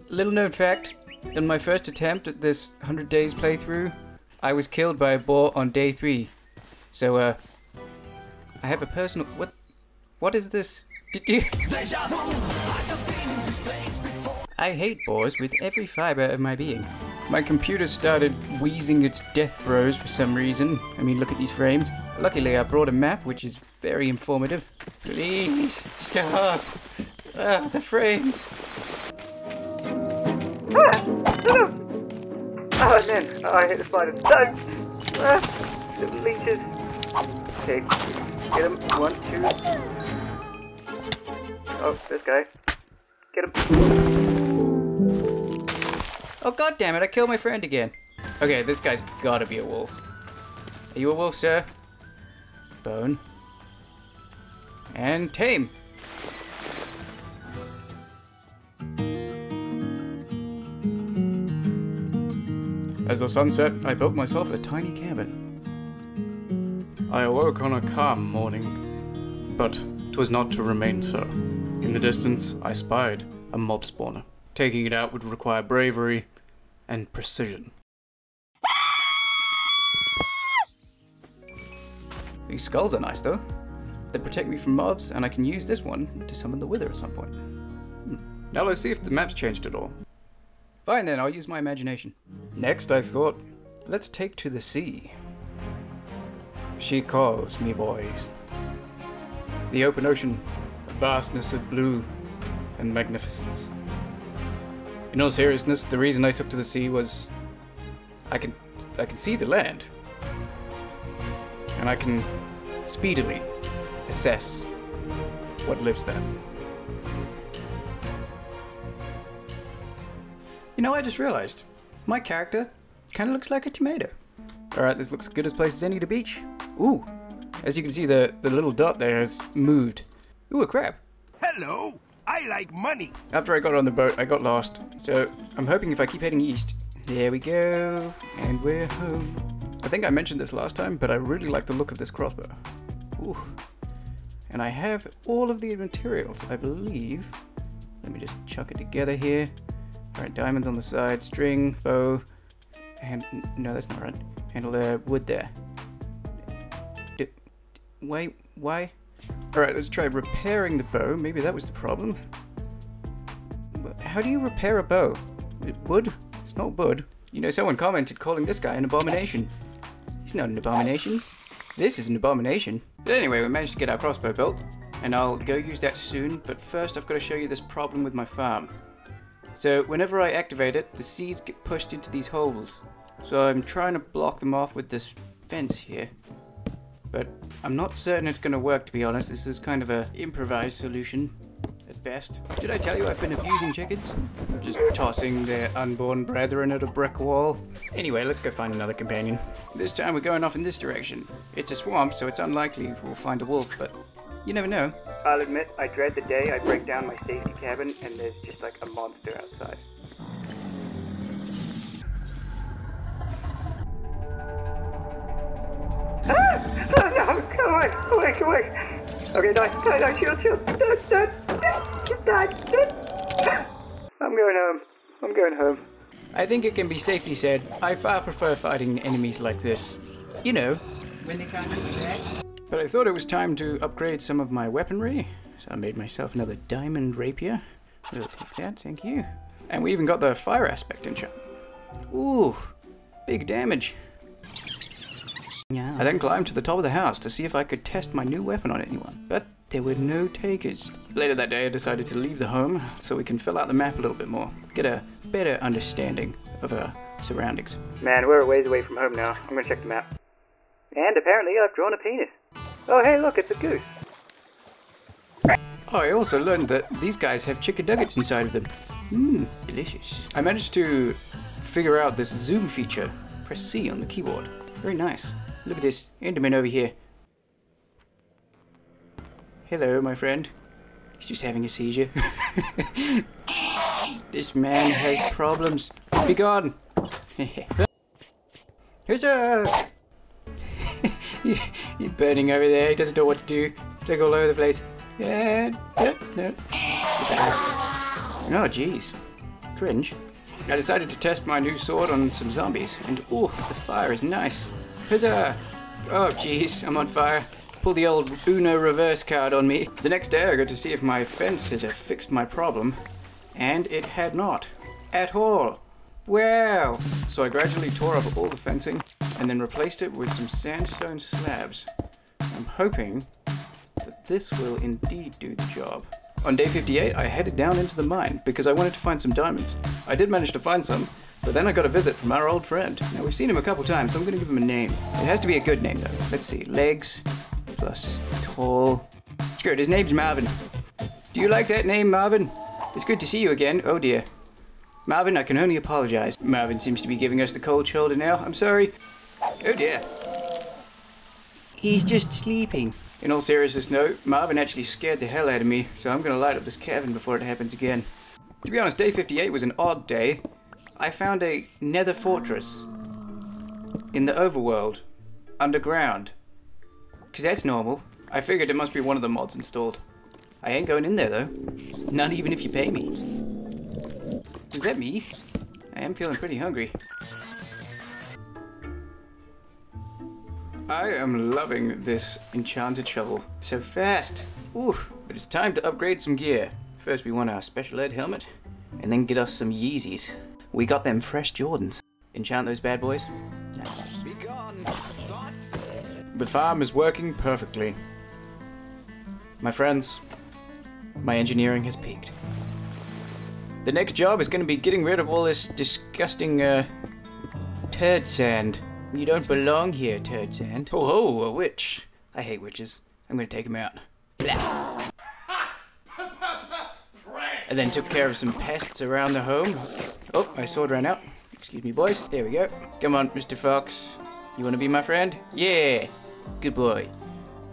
Little known fact, in my first attempt at this 100 days playthrough, I was killed by a boar on day 3. So, I have a personal... What is this? Did you... I hate boars with every fiber of my being. My computer started wheezing its death throes for some reason. I mean, look at these frames. Luckily, I brought a map, which is very informative. Please, stop. Ah, the frames. Oh, man. Oh, I hate the spiders. No. Ah, little leeches. Okay. Get him. 1, 2. Oh, this guy. Get him. Oh, god damn it! I killed my friend again. Okay, this guy's gotta be a wolf. Are you a wolf, sir? Bone. And tame. As the sun set, I built myself a tiny cabin. I awoke on a calm morning, but 'twas not to remain so. In the distance, I spied a mob spawner. Taking it out would require bravery and precision. These skulls are nice, though. They protect me from mobs, and I can use this one to summon the Wither at some point. Now let's see if the map's changed at all. Fine then, I'll use my imagination. Next, I thought, let's take to the sea. She calls me, boys. The open ocean, a vastness of blue and magnificence. In all seriousness, the reason I took to the sea was I can see the land. And I can speedily assess what lives there. You know, I just realized, my character kind of looks like a tomato. Alright, this looks as good as place as any to beach. Ooh, as you can see, the little dot there has moved. Ooh, a crab. Hello, I like money. After I got on the boat, I got lost. So I'm hoping if I keep heading east. There we go, and we're home. I think I mentioned this last time, but I really like the look of this crossbow. Ooh. And I have all of the materials, I believe. Let me just chuck it together here. All right, diamonds on the side, string, bow, and no, that's not right. Handle there, wood there. Wait, why? All right, let's try repairing the bow. Maybe that was the problem. How do you repair a bow? Wood? It's not wood. You know, someone commented calling this guy an abomination. He's not an abomination. This is an abomination. But anyway, we managed to get our crossbow built, and I'll go use that soon, but first I've got to show you this problem with my farm. So whenever I activate it, the seeds get pushed into these holes. So I'm trying to block them off with this fence here. But I'm not certain it's going to work, to be honest. This is kind of an improvised solution at best. Did I tell you I've been abusing chickens? Just tossing their unborn brethren at a brick wall. Anyway, let's go find another companion. This time we're going off in this direction. It's a swamp, so it's unlikely we'll find a wolf, but you never know. I'll admit, I dread the day I break down my safety cabin and there's just like a monster outside. Ah! Oh no! Come on! Quick, quick! Okay, die, shield, shield! Die! I'm going home. I'm going home. I think it can be safely said, I far prefer fighting enemies like this. You know, when they come to attack. But I thought it was time to upgrade some of my weaponry, so I made myself another diamond rapier. We'll take that, thank you. And we even got the fire aspect in shot. Ooh, big damage. Yeah. I then climbed to the top of the house to see if I could test my new weapon on anyone, but there were no takers. Later that day I decided to leave the home so we can fill out the map a little bit more, get a better understanding of our surroundings. Man, we're a ways away from home now. I'm gonna check the map. And apparently I've drawn a penis. Oh hey look, it's a goose. Oh, I also learned that these guys have chicken nuggets inside of them. Mmm, delicious. I managed to figure out this zoom feature. Press C on the keyboard. Very nice. Look at this Enderman over here. Hello, my friend. He's just having a seizure. This man has problems. Be gone. Huzzah! He's burning over there. He doesn't know what to do. It's like all over the place. Yeah. No. Oh, jeez. Cringe. I decided to test my new sword on some zombies. And oh, the fire is nice. Huzzah! Oh jeez, I'm on fire. Pull the old Uno reverse card on me. The next day I got to see if my fence had fixed my problem, and it had not. At all. Wow! So I gradually tore up all the fencing and then replaced it with some sandstone slabs. I'm hoping that this will indeed do the job. On day 58 I headed down into the mine because I wanted to find some diamonds. I did manage to find some. But then I got a visit from our old friend. Now we've seen him a couple times, so I'm gonna give him a name. It has to be a good name though. Let's see, legs, plus tall. Screw it, his name's Marvin. Do you like that name, Marvin? It's good to see you again, oh dear. Marvin, I can only apologize. Marvin seems to be giving us the cold shoulder now, I'm sorry. Oh dear. He's just sleeping. In all seriousness, no, Marvin actually scared the hell out of me, so I'm gonna light up this cabin before it happens again. To be honest, day 58 was an odd day. I found a nether fortress in the overworld, underground, because that's normal. I figured it must be one of the mods installed. I ain't going in there though, not even if you pay me. Is that me? I am feeling pretty hungry. I am loving this enchanted shovel. So fast! Oof! But it's time to upgrade some gear. First we want our special ed helmet, and then get us some Yeezys. We got them fresh Jordans. Enchant those bad boys. No. Be gone, thoughts. The farm is working perfectly. My friends, my engineering has peaked. The next job is going to be getting rid of all this disgusting turd sand. You don't belong here, turd sand. Oh, ho, a witch. I hate witches. I'm going to take him out. Blah. I then took care of some pests around the home. Oh, my sword ran out. Excuse me, boys. There we go. Come on, Mr. Fox. You want to be my friend? Yeah. Good boy.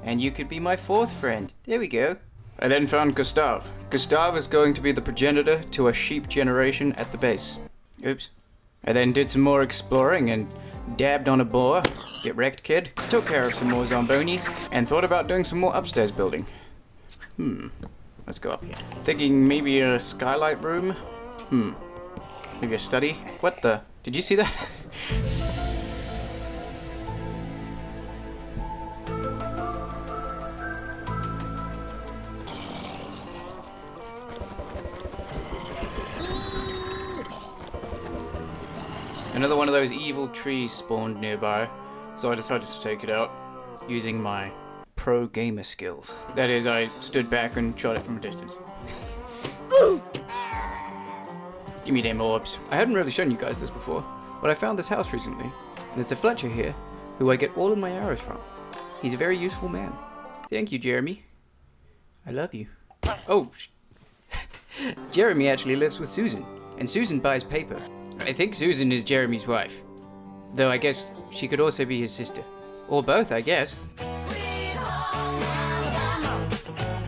And you could be my fourth friend. There we go. I then found Gustav. Gustav is going to be the progenitor to a sheep generation at the base. Oops. I then did some more exploring and dabbed on a boar, get wrecked kid, took care of some more zombonies, and thought about doing some more upstairs building. Let's go up here. Thinking maybe a skylight room? Maybe a study? What the? Did you see that? Another one of those evil trees spawned nearby, so I decided to take it out using my pro gamer skills. That is, I stood back and shot it from a distance. Give me them orbs. I hadn't really shown you guys this before, but I found this house recently. There's a Fletcher here, who I get all of my arrows from. He's a very useful man. Thank you, Jeremy. I love you. Oh, Jeremy actually lives with Susan, and Susan buys paper. I think Susan is Jeremy's wife, though I guess she could also be his sister. Or both, I guess.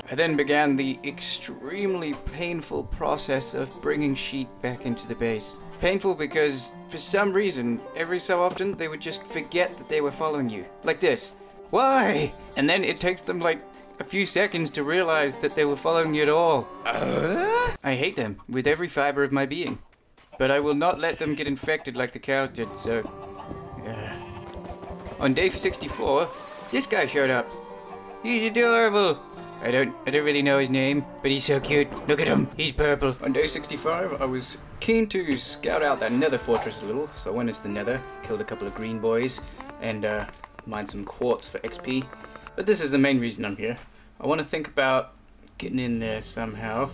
I then began the extremely painful process of bringing sheep back into the base. Painful because, for some reason, every so often they would just forget that they were following you. Like this. Why? And then it takes them like a few seconds to realize that they were following you at all. I hate them with every fiber of my being. But I will not let them get infected like the cows did, so... On day 64, this guy showed up. He's adorable. I don't really know his name, but he's so cute. Look at him. He's purple. On day 65, I was keen to scout out that nether fortress a little, so I went into the nether, killed a couple of green boys, and mined some quartz for XP. But this is the main reason I'm here. I want to think about getting in there somehow.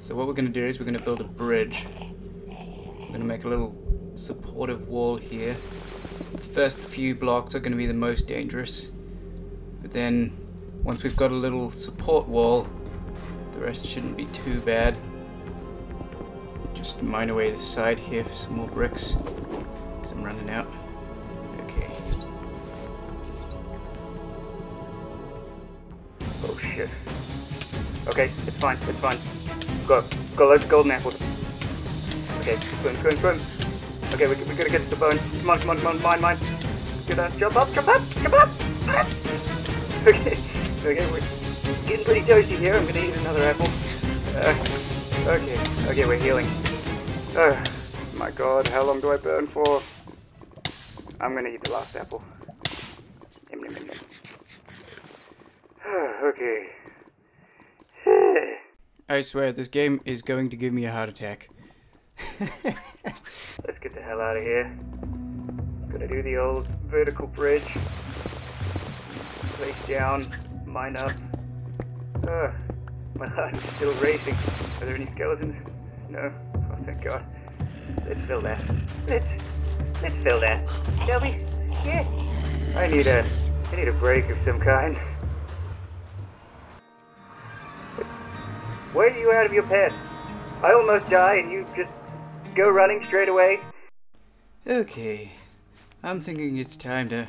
So what we're going to do is we're going to build a bridge. I'm going to make a little supportive wall here. The first few blocks are going to be the most dangerous, but then once we've got a little support wall, the rest shouldn't be too bad. Just mine away the side here for some more bricks, because I'm running out. Okay. Oh shit. Okay, it's fine, it's fine. Got loads of golden apples. Okay, swim. Okay, we're gonna get to the bone. Come on, mine. Get that, jump up! Okay, we're getting pretty toasty here. I'm gonna eat another apple. Okay, we're healing. Oh, my god, how long do I burn for? I'm gonna eat the last apple. Okay. I swear, this game is going to give me a heart attack. Let's get the hell out of here. Gotta do the old vertical bridge. Place down, mine up. My heart is still racing. Are there any skeletons? No? Oh, thank god. Let's fill that. Let's fill that. Shall we? Yeah. I need a break of some kind. Why are you out of your bed? I almost die and you just go running straight away. Okay, I'm thinking it's time to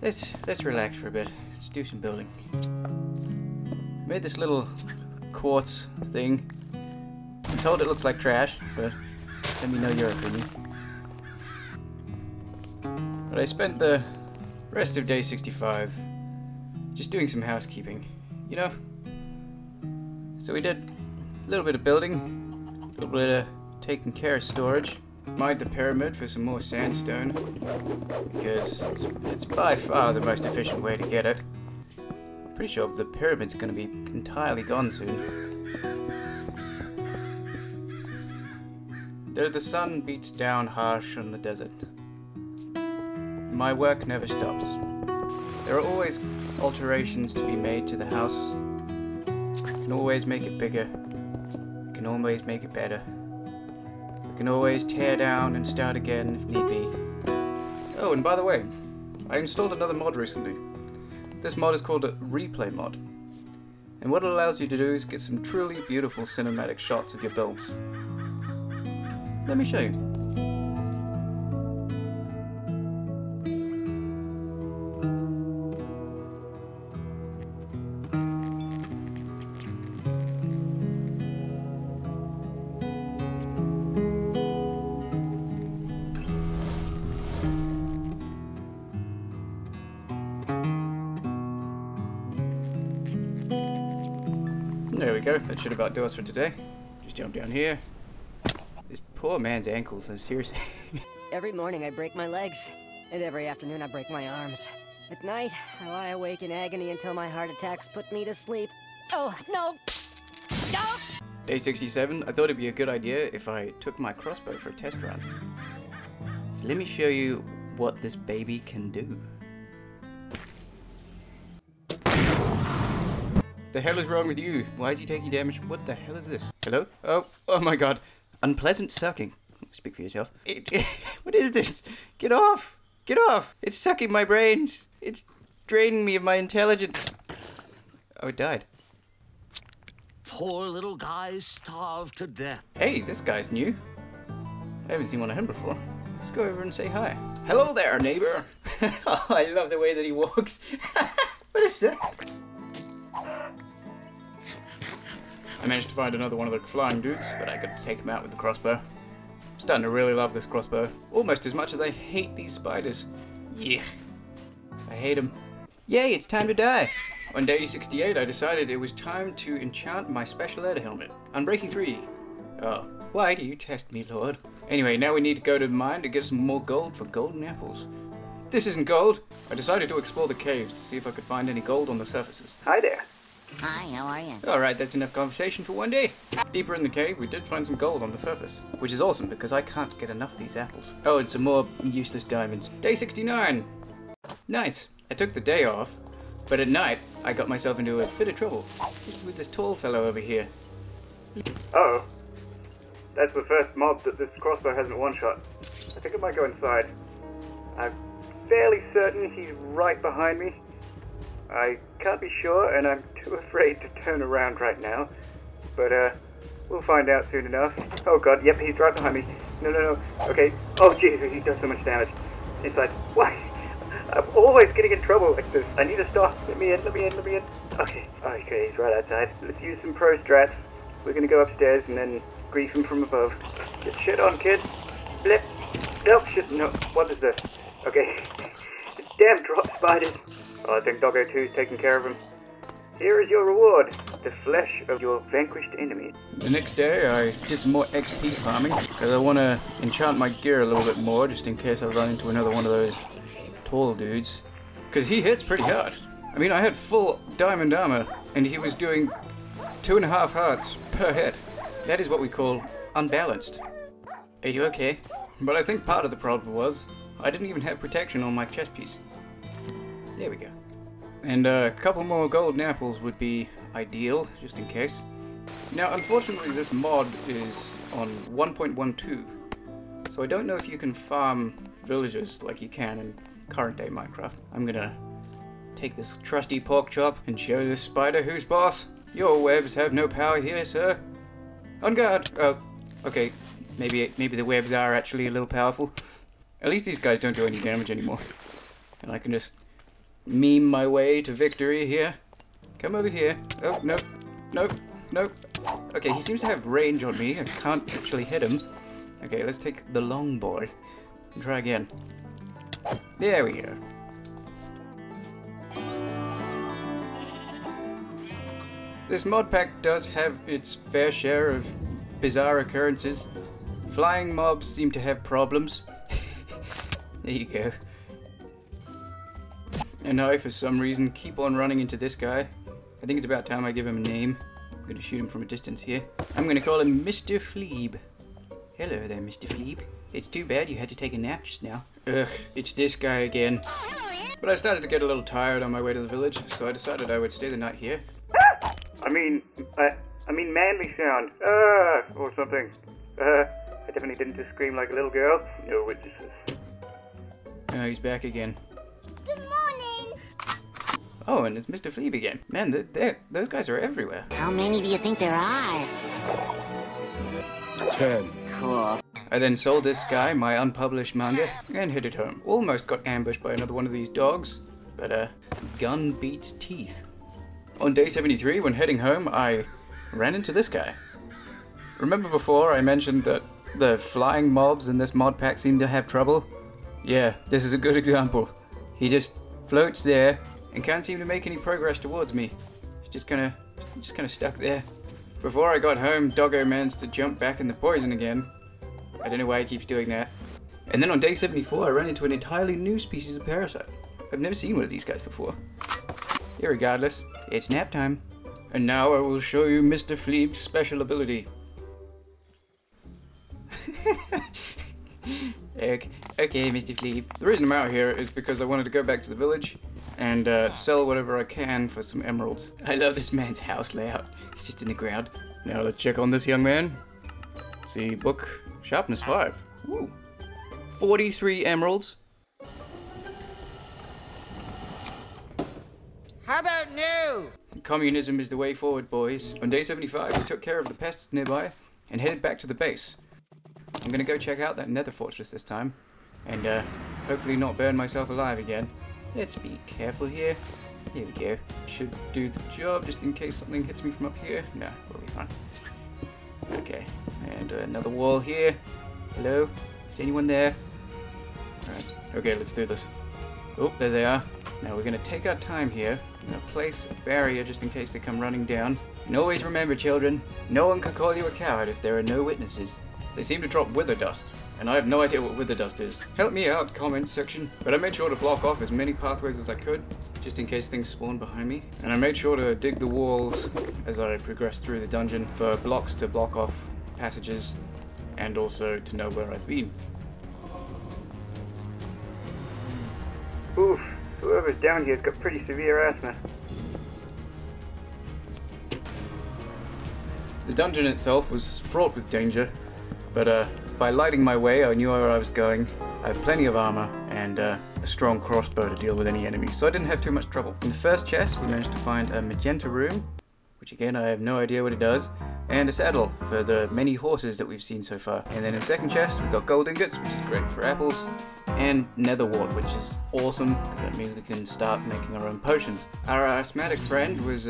let's relax for a bit. Let's do some building. I made this little quartz thing. I'm told it looks like trash, but let me know your opinion. But I spent the rest of day 65 just doing some housekeeping, you know. So we did a little bit of building, a little bit of taking care of storage. Mined the pyramid for some more sandstone, because it's by far the most efficient way to get it. I'm pretty sure the pyramid's going to be entirely gone soon. Though the sun beats down harsh on the desert, my work never stops. There are always alterations to be made to the house. You can always make it bigger. You can always make it better. We can always tear down and start again if need be. Oh, and by the way, I installed another mod recently. This mod is called a replay mod. And what it allows you to do is get some truly beautiful cinematic shots of your builds. Let me show you. There we go, that should about do us for today. Just jump down here. This poor man's ankles, I'm serious. Every morning I break my legs, and every afternoon I break my arms. At night, I lie awake in agony until my heart attacks put me to sleep. Oh, no! No! Day 67, I thought it'd be a good idea if I took my crossbow for a test run. So let me show you what this baby can do. The hell is wrong with you? Why is he taking damage? What the hell is this? Hello? Oh my god. Unpleasant sucking. Speak for yourself. What is this? Get off! Get off! It's sucking my brains. It's draining me of my intelligence. Oh, it died. Poor little guy's starved to death. Hey, this guy's new. I haven't seen one of him before. Let's go over and say hi. Hello there, neighbor. Oh, I love the way that he walks. What is that? I managed to find another one of the flying dudes, but I got to take him out with the crossbow. I'm starting to really love this crossbow, almost as much as I hate these spiders. Yeah, I hate them. Yay, it's time to die! On day 68, I decided it was time to enchant my special ed helmet. Unbreaking 3. Oh, why do you test me, Lord? Anyway, now we need to go to the mine to get some more gold for golden apples. This isn't gold! I decided to explore the caves to see if I could find any gold on the surfaces. Hi there. Hi, how are you? Alright, that's enough conversation for one day. Deeper in the cave, we did find some gold on the surface, which is awesome because I can't get enough of these apples. Oh, and some more useless diamonds. Day 69! Nice. I took the day off, but at night, I got myself into a bit of trouble. Just with this tall fellow over here. Uh-oh. That's the first mob that this crossbow hasn't one-shot. I think I might go inside. I'm fairly certain he's right behind me. I can't be sure, and I'm too afraid to turn around right now, but we'll find out soon enough. Oh god, yep, he's right behind me. No. Okay. Oh Jesus, he's done so much damage. It's like, why? I'm always getting in trouble like this. I need to stop. Let me in. Okay, he's right outside. Let's use some pro strats. We're gonna go upstairs and then grief him from above. Get shit on, kid. Blip. Oh shit, no. What is this? Okay. Damn drop spiders. Oh, I think Doggo 2 is taking care of him. Here is your reward, the flesh of your vanquished enemy. The next day I did some more XP farming, because I want to enchant my gear a little bit more, just in case I run into another one of those tall dudes. Because he hits pretty hard. I mean, I had full diamond armor, and he was doing 2.5 hearts per hit. That is what we call unbalanced. Are you okay? But I think part of the problem was, I didn't even have protection on my chest piece. There we go. And a couple more golden apples would be ideal, just in case. Now, unfortunately, this mod is on 1.12, so I don't know if you can farm villagers like you can in current day Minecraft. I'm gonna take this trusty pork chop and show this spider who's boss. Your webs have no power here, sir. On guard! Oh, okay. Maybe the webs are actually a little powerful. At least these guys don't do any damage anymore. And I can just meme my way to victory here. Come over here. Oh, nope. Okay, he seems to have range on me. I can't actually hit him. Okay, let's take the long boy and try again. There we go. This mod pack does have its fair share of bizarre occurrences. Flying mobs seem to have problems. There you go. And I, for some reason, keep on running into this guy. I think it's about time I give him a name. I'm going to shoot him from a distance here. I'm going to call him Mr. Fleeb. Hello there, Mr. Fleeb. It's too bad you had to take a nap just now. Ugh, it's this guy again. But I started to get a little tired on my way to the village, so I decided I would stay the night here. I mean manly sound. Or something. I definitely didn't just scream like a little girl. No witnesses. Oh, he's back again. Oh, and it's Mr. Fleeb again. Man, those guys are everywhere. How many do you think there are? 10. Cool. I then sold this guy my unpublished manga and hit it home. Almost got ambushed by another one of these dogs, but gun beats teeth. On day 73, when heading home, I ran into this guy. Remember before I mentioned that the flying mobs in this mod pack seem to have trouble? Yeah, this is a good example. He just floats there and can't seem to make any progress towards me. He's just gonna I'm just kind of stuck there. Before I got home, Doggo managed to jump back in the poison again. I don't know why he keeps doing that. And then on day 74, I ran into an entirely new species of parasite. I've never seen one of these guys before. Irregardless, it's nap time. And now I will show you Mr. Fleeb's special ability. Okay, Mr. Fleeb. The reason I'm out here is because I wanted to go back to the village and sell whatever I can for some emeralds. I love this man's house layout. It's just in the ground. Now let's check on this young man. See, book, sharpness 5. Ooh. 43 emeralds. How about new? Communism is the way forward, boys. On day 75, we took care of the pests nearby and headed back to the base. I'm gonna go check out that nether fortress this time and hopefully not burn myself alive again. Let's be careful here. Here we go. Should do the job just in case something hits me from up here. No, we'll be fine. Okay, and another wall here. Hello? Is anyone there? Alright, okay, let's do this. Oh, there they are. Now we're gonna take our time here. I'm gonna place a barrier just in case they come running down. And always remember, children, no one can call you a coward if there are no witnesses. They seem to drop wither dust, and I have no idea what wither dust is. Help me out, comment section. But I made sure to block off as many pathways as I could, just in case things spawn behind me. And I made sure to dig the walls as I progressed through the dungeon for blocks to block off passages, and also to know where I've been. Oof. Whoever's down here's got pretty severe asthma. The dungeon itself was fraught with danger, but by lighting my way I knew where I was going. I have plenty of armor and a strong crossbow to deal with any enemies, so I didn't have too much trouble. In the first chest we managed to find a magenta room, which again I have no idea what it does, and a saddle for the many horses that we've seen so far. And then in the second chest we've got gold ingots, which is great for apples, and nether wart, which is awesome because that means we can start making our own potions. Our asthmatic friend was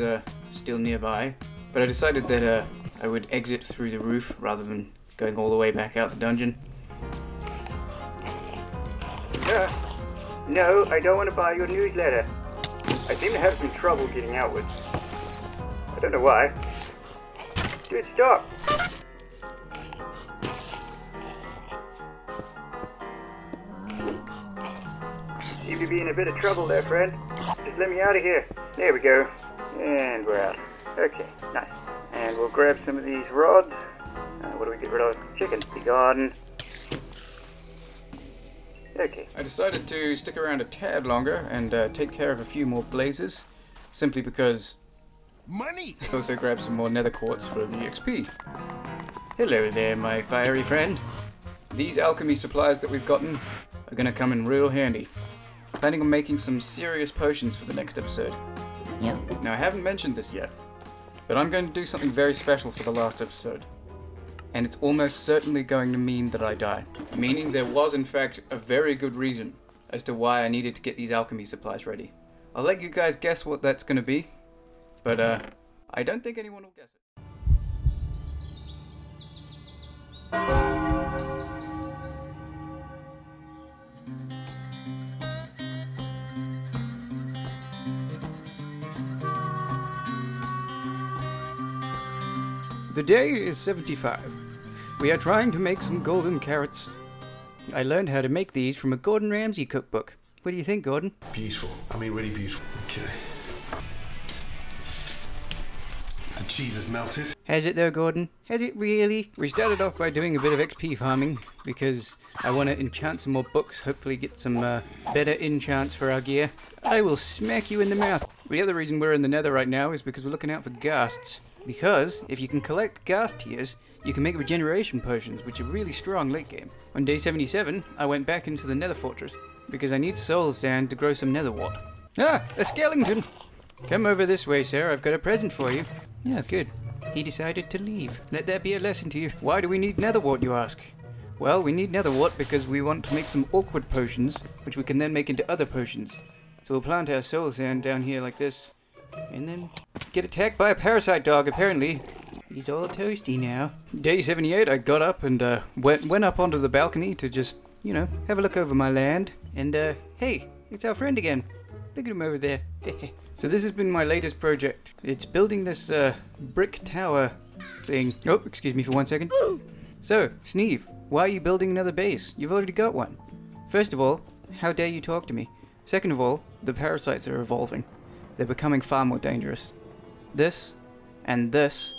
still nearby, but I decided that I would exit through the roof rather than going all the way back out the dungeon. No, I don't want to buy your newsletter. I seem to have some trouble getting outwards. I don't know why. Dude, stop! Seem to be in a bit of trouble there, friend. Just let me out of here. There we go. And we're out. Okay, nice. And we'll grab some of these rods. What do we get rid of? Chicken. The garden. Okay. I decided to stick around a tad longer and take care of a few more blazes, simply because money. I also grabbed some more nether quartz for the XP. Hello there, my fiery friend. These alchemy supplies that we've gotten are gonna come in real handy. Planning on making some serious potions for the next episode. Yeah. Now I haven't mentioned this yet, but I'm going to do something very special for the last episode. And it's almost certainly going to mean that I die. Meaning there was in fact a very good reason as to why I needed to get these alchemy supplies ready. I'll let you guys guess what that's going to be, but I don't think anyone will guess it. The day is 75. We are trying to make some golden carrots. I learned how to make these from a Gordon Ramsay cookbook. What do you think, Gordon? Beautiful. I mean, really beautiful. Okay. The cheese has melted. Has it though, Gordon? Has it really? We started off by doing a bit of XP farming because I want to enchant some more books, hopefully get some better enchants for our gear. I will smack you in the mouth. The other reason we're in the nether right now is because we're looking out for ghasts. Because if you can collect ghast tears, you can make regeneration potions, which are really strong late game. On day 77, I went back into the nether fortress because I need soul sand to grow some nether wart. Ah, a skeleton! Come over this way, sir, I've got a present for you. Yeah, good. He decided to leave. Let that be a lesson to you. Why do we need nether wart, you ask? Well, we need nether wart because we want to make some awkward potions, which we can then make into other potions. So we'll plant our soul sand down here like this, and then get attacked by a parasite dog, apparently. He's all toasty now. Day 78, I got up and went up onto the balcony to just, you know, have a look over my land. And hey, it's our friend again. Look at him over there. So this has been my latest project. It's building this brick tower thing. Oh, excuse me for 1 second. So, Sneev, why are you building another base? You've already got one. First of all, how dare you talk to me? Second of all, the parasites are evolving. They're becoming far more dangerous. This and this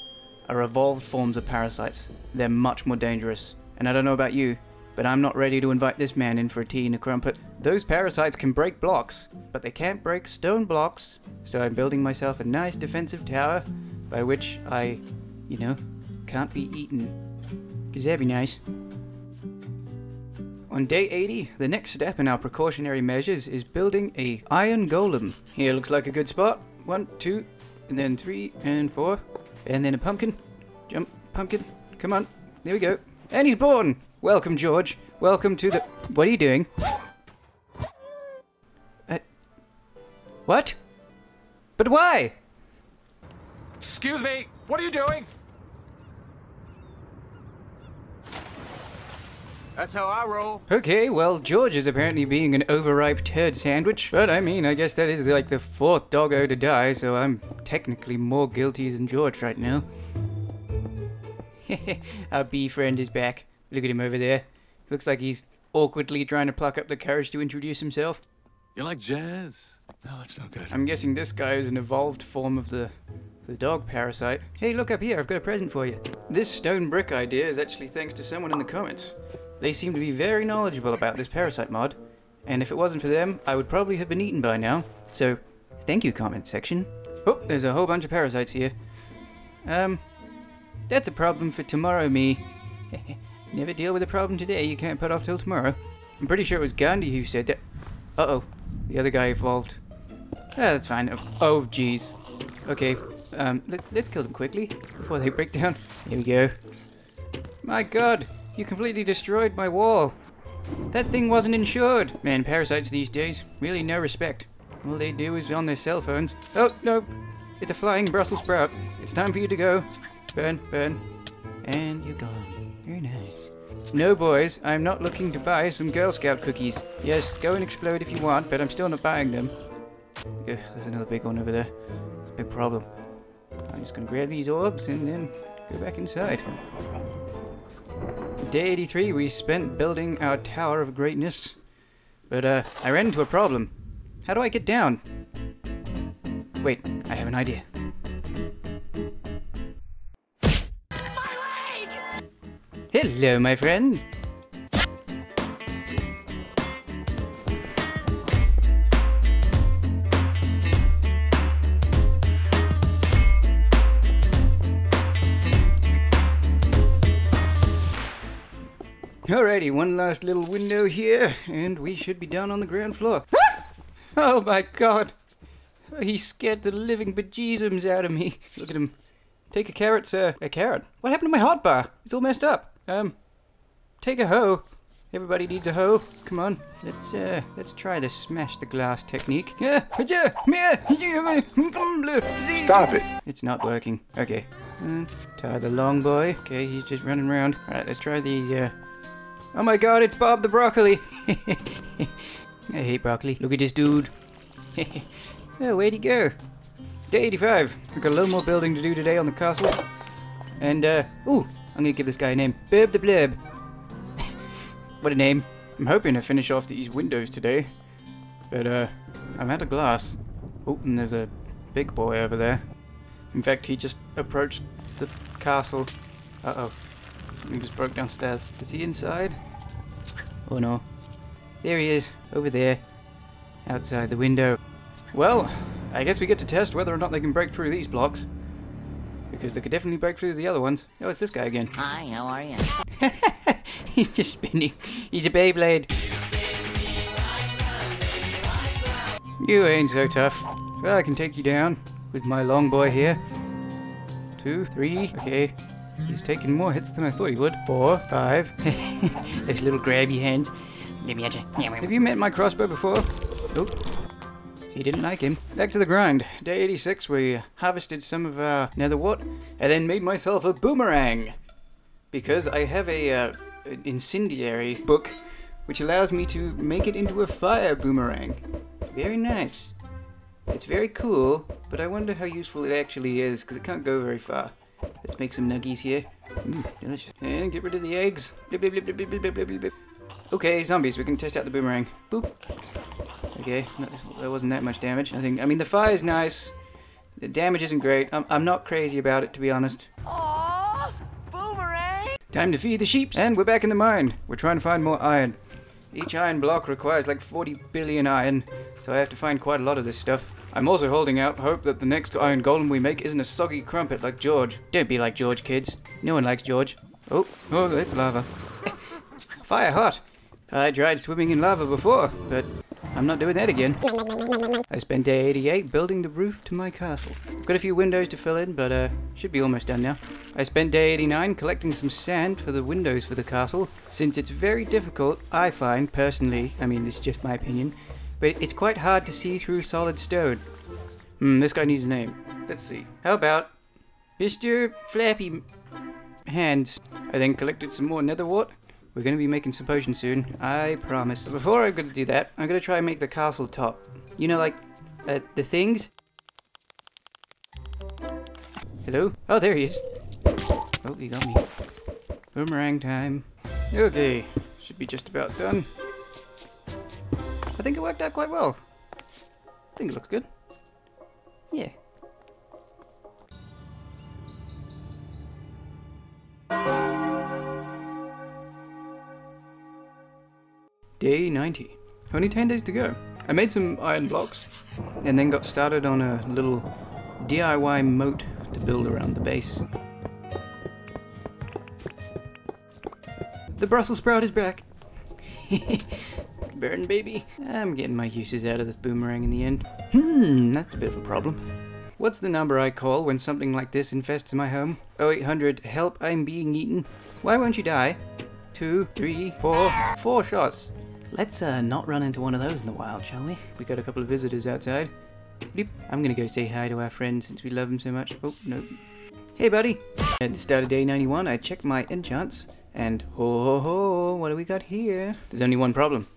are evolved forms of parasites. They're much more dangerous. And I don't know about you, but I'm not ready to invite this man in for a tea and a crumpet. Those parasites can break blocks, but they can't break stone blocks. So I'm building myself a nice defensive tower by which I, you know, can't be eaten. 'Cause that'd be nice. On day 80, the next step in our precautionary measures is building a iron golem. Here looks like a good spot. 1, 2, and then 3 and 4. And then a pumpkin. Jump, pumpkin. Come on. There we go. And he's born! Welcome, George. Welcome to the... What are you doing? What? But why? Excuse me, what are you doing? That's how I roll. Okay, well, George is apparently being an overripe turd sandwich. But I mean, I guess that is like the 4th doggo to die, so I'm technically more guilty than George right now. Our bee friend is back. Look at him over there. Looks like he's awkwardly trying to pluck up the courage to introduce himself. You like jazz? No, that's not good. I'm guessing this guy is an evolved form of the dog parasite. Hey, look up here. I've got a present for you. This stone brick idea is actually thanks to someone in the comments. They seem to be very knowledgeable about this parasite mod, and if it wasn't for them, I would probably have been eaten by now. So, thank you, comment section. Oh, there's a whole bunch of parasites here. That's a problem for tomorrow, me. Never deal with a problem today, you can't put off till tomorrow. I'm pretty sure it was Gandhi who said that. Uh-oh, the other guy evolved. Ah, that's fine. Oh, jeez. Okay, let's kill them quickly before they break down. Here we go. My god! You completely destroyed my wall. That thing wasn't insured. Man, parasites these days, really no respect. All they do is on their cell phones. Oh, no. It's a flying Brussels sprout. It's time for you to go. Burn, burn. And you're gone. Very nice. No, boys, I'm not looking to buy some Girl Scout cookies. Yes, go and explode if you want, but I'm still not buying them. Ugh, there's another big one over there. It's a big problem. I'm just going to grab these orbs and then go back inside. Day 83, we spent building our Tower of Greatness, but I ran into a problem. How do I get down? Wait, I have an idea. My leg! Hello, my friend. Alrighty, one last little window here, and we should be down on the ground floor. Ah! Oh my god! He scared the living bejesus out of me. Look at him. Take a carrot, sir. A carrot? What happened to my hotbar? It's all messed up. Take a hoe. Everybody needs a hoe. Come on. Let's try the smash the glass technique. Stop it. It's not working. Okay. Tie the long boy. Okay, he's just running around. Alright, let's try the, Oh my god, it's Bob the Broccoli! I hate broccoli. Look at this dude. Oh, where'd he go? Day 85. We've got a little more building to do today on the castle. And, ooh, I'm gonna give this guy a name. Burb the Blurb. What a name. I'm hoping to finish off these windows today. But, I'm out of glass. Oh, and there's a big boy over there. In fact, he just approached the castle. Uh-oh. Something just broke downstairs. Is he inside? Oh no. There he is, over there, outside the window. Well, I guess we get to test whether or not they can break through these blocks. Because they could definitely break through the other ones. Oh, it's this guy again. Hi, how are you? He's just spinning. He's a Beyblade. You ain't so tough. Well, I can take you down with my long boy here. 2, 3, okay. He's taking more hits than I thought he would. 4, 5. Those little grabby hands. Let me at you. Have you met my crossbow before? Oh, he didn't like him. Back to the grind. Day 86, we harvested some of our nether wart and then made myself a boomerang. Because I have an incendiary book, which allows me to make it into a fire boomerang. Very nice. It's very cool, but I wonder how useful it actually is, because it can't go very far. Let's make some nuggies here. Mmm, delicious. And get rid of the eggs. Blip, blip, blip, blip, blip, blip, blip, blip. Okay, zombies, we can test out the boomerang. Boop. Okay, that wasn't that much damage. I mean, the fire's nice. The damage isn't great. I'm not crazy about it, to be honest. Aww, boomerang! Time to feed the sheeps. And we're back in the mine. We're trying to find more iron. Each iron block requires like 40 billion iron, so I have to find quite a lot of this stuff. I'm also holding out hope that the next iron golem we make isn't a soggy crumpet like George. Don't be like George, kids. No one likes George. Oh, that's lava. Fire hot. I tried swimming in lava before, but I'm not doing that again. I spent day 88 building the roof to my castle. I've got a few windows to fill in, but should be almost done now. I spent day 89 collecting some sand for the windows for the castle, since it's very difficult, I find, personally, I mean this is just my opinion, but it's quite hard to see through solid stone. Hmm, this guy needs a name. Let's see. How about Mr. Flappy Hands? I then collected some more nether wart. We're going to be making some potions soon, I promise. Before I'm going to do that, I'm going to try and make the castle top. You know, like, the things? Hello? Oh, there he is. Oh, he got me. Boomerang time. Okay, should be just about done. I think it worked out quite well. I think it looks good. Yeah. Day 90. Only 10 days to go. I made some iron blocks and then got started on a little DIY moat to build around the base. The Brussels sprout is back! Burn, baby! I'm getting my uses out of this boomerang in the end. That's a bit of a problem. What's the number I call when something like this infests my home? 0800 help, I'm being eaten. Why won't you die? 2, 3, 4 shots. Let's not run into one of those in the wild, shall we? We got a couple of visitors outside. Bleep. I'm gonna go say hi to our friends since we love them so much. Oh, no. Hey, buddy! At the start of day 91, I checked my enchants, and ho ho ho, what do we got here? There's only one problem.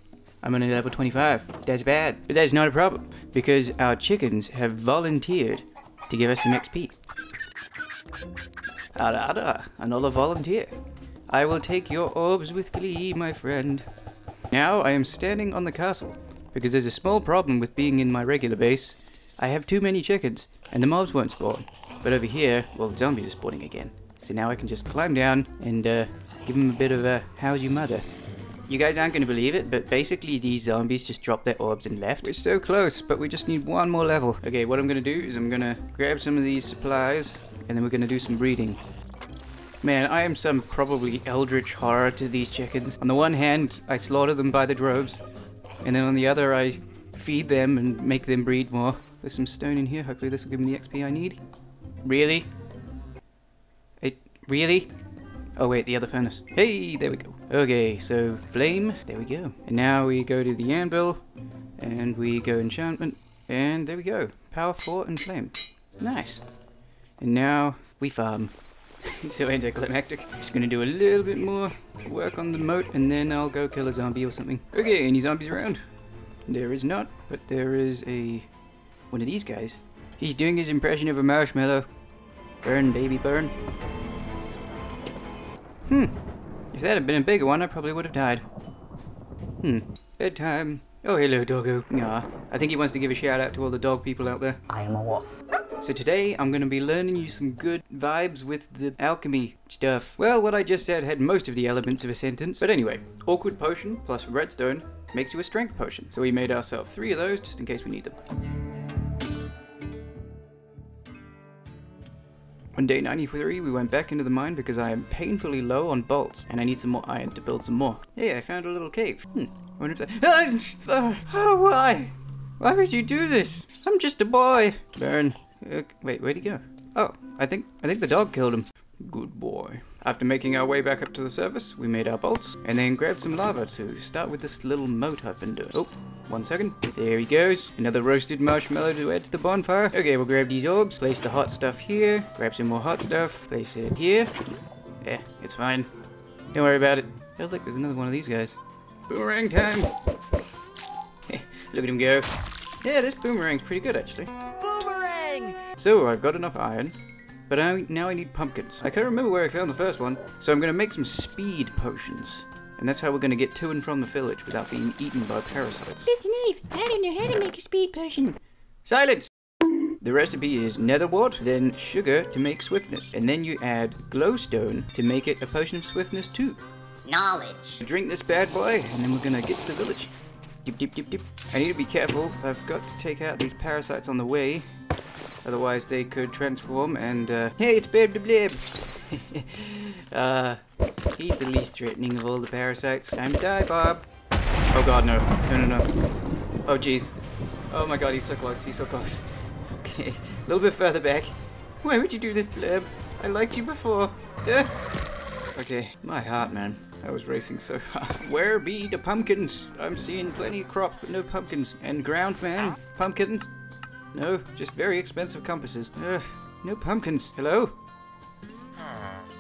I'm only level 25. That's bad. But that's not a problem, because our chickens have volunteered to give us some XP. Ada, ada, another volunteer. I will take your orbs with glee, my friend. Now I am standing on the castle, because there's a small problem with being in my regular base. I have too many chickens, and the mobs won't spawn. But over here, well, the zombies are spawning again. So now I can just climb down and give them a bit of a, how's your mother? You guys aren't going to believe it, but basically these zombies just dropped their orbs and left. We're so close, but we just need one more level. Okay, what I'm going to do is I'm going to grab some of these supplies, and then we're going to do some breeding. Man, I am some probably eldritch horror to these chickens. On the one hand, I slaughter them by the droves, and then on the other, I feed them and make them breed more. There's some stone in here. Hopefully this will give me the XP I need. Really? Really? Oh wait, the other furnace. Hey, there we go. Okay, so flame, there we go. And now we go to the anvil, and we go enchantment, and there we go. Power 4 and flame. Nice. And now we farm. So anticlimactic. Just gonna do a little bit more work on the moat, and then I'll go kill a zombie or something. Okay, any zombies around? There is not, but there is one of these guys. He's doing his impression of a marshmallow. Burn, baby, burn. If that had been a bigger one, I probably would have died. Bedtime. Oh, hello, doggo. Nah, I think he wants to give a shout out to all the dog people out there. I am a wolf. So today, I'm going to be learning you some good vibes with the alchemy stuff. Well, what I just said had most of the elements of a sentence. But anyway, awkward potion plus redstone makes you a strength potion. So we made ourselves 3 of those just in case we need them. On day 93, we went back into the mine because I am painfully low on bolts. And I need some more iron to build some more. Hey, I found a little cave. I wonder if that... Oh, why? Why would you do this? I'm just a boy. Burn. Wait, where'd he go? Oh, I think the dog killed him. Good boy. After making our way back up to the surface, we made our bolts and then grabbed some lava to start with this little moat I've been doing. Oh, 1 second. There he goes. Another roasted marshmallow to add to the bonfire. Okay, we'll grab these orbs, place the hot stuff here, grab some more hot stuff, place it here. Yeah, it's fine. Don't worry about it. Feels like there's another one of these guys. Boomerang time. Look at him go. Yeah, this boomerang's pretty good, actually. Boomerang! So, I've got enough iron, but now I need pumpkins. I can't remember where I found the first one, so I'm going to make some speed potions. And that's how we're going to get to and from the village without being eaten by parasites. It's Sneev. I don't know how to make a speed potion. Silence! The recipe is netherwort, then sugar to make swiftness, and then you add glowstone to make it a potion of swiftness too. Knowledge. Drink this bad boy, and then we're going to get to the village. Dip, dip, dip, dip. I need to be careful. I've got to take out these parasites on the way. Otherwise they could transform and, hey, it's Babe the Blib! He's the least threatening of all the parasites. Time to die, Bob! Oh god, no. No, no, no. Oh, jeez. Oh my god, he's so close. He's so close. Okay, a little bit further back. Why would you do this, Blib? I liked you before. Okay, my heart, man. I was racing so fast. Where be the pumpkins? I'm seeing plenty of crops, but no pumpkins. And ground, man. Pumpkins? No, just very expensive compasses. Ugh, no pumpkins. Hello?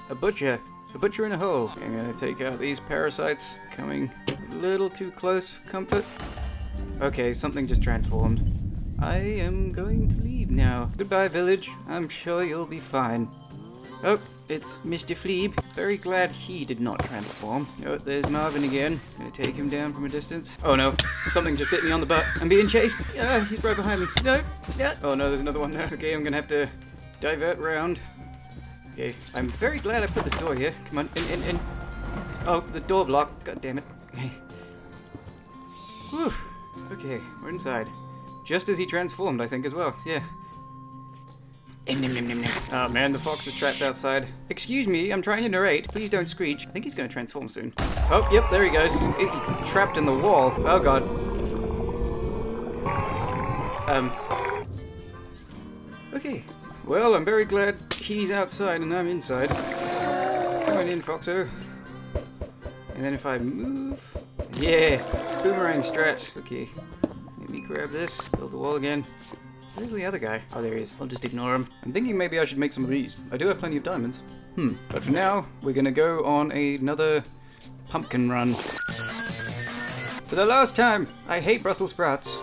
A butcher. A butcher in a hole. I'm gonna take out these parasites. Coming a little too close for comfort. Okay, something just transformed. I am going to leave now. Goodbye, village. I'm sure you'll be fine. Oh, it's Mr. Fleeb. Very glad he did not transform. Oh, there's Marvin again. Gonna take him down from a distance. Oh no, something just bit me on the butt. I'm being chased. Ah, he's right behind me. No, no. Oh no, there's another one now. Okay, I'm gonna have to divert round. Okay, I'm very glad I put this door here. Come on, in. Oh, the door blocked. God damn it. Okay. Whew. Okay, we're inside. Just as he transformed, I think, as well. Yeah. Oh man, the fox is trapped outside. Excuse me, I'm trying to narrate. Please don't screech. I think he's going to transform soon. Oh, yep, there he goes. He's trapped in the wall. Oh god. Okay. Well, I'm very glad he's outside and I'm inside. Come on in, Foxo. And then if I move... Yeah! Boomerang strats. Okay. Let me grab this. Build the wall again. Where's the other guy? Oh, there he is. I'll just ignore him. I'm thinking maybe I should make some of these. I do have plenty of diamonds. But for now, we're gonna go on another pumpkin run. For the last time, I hate Brussels sprouts.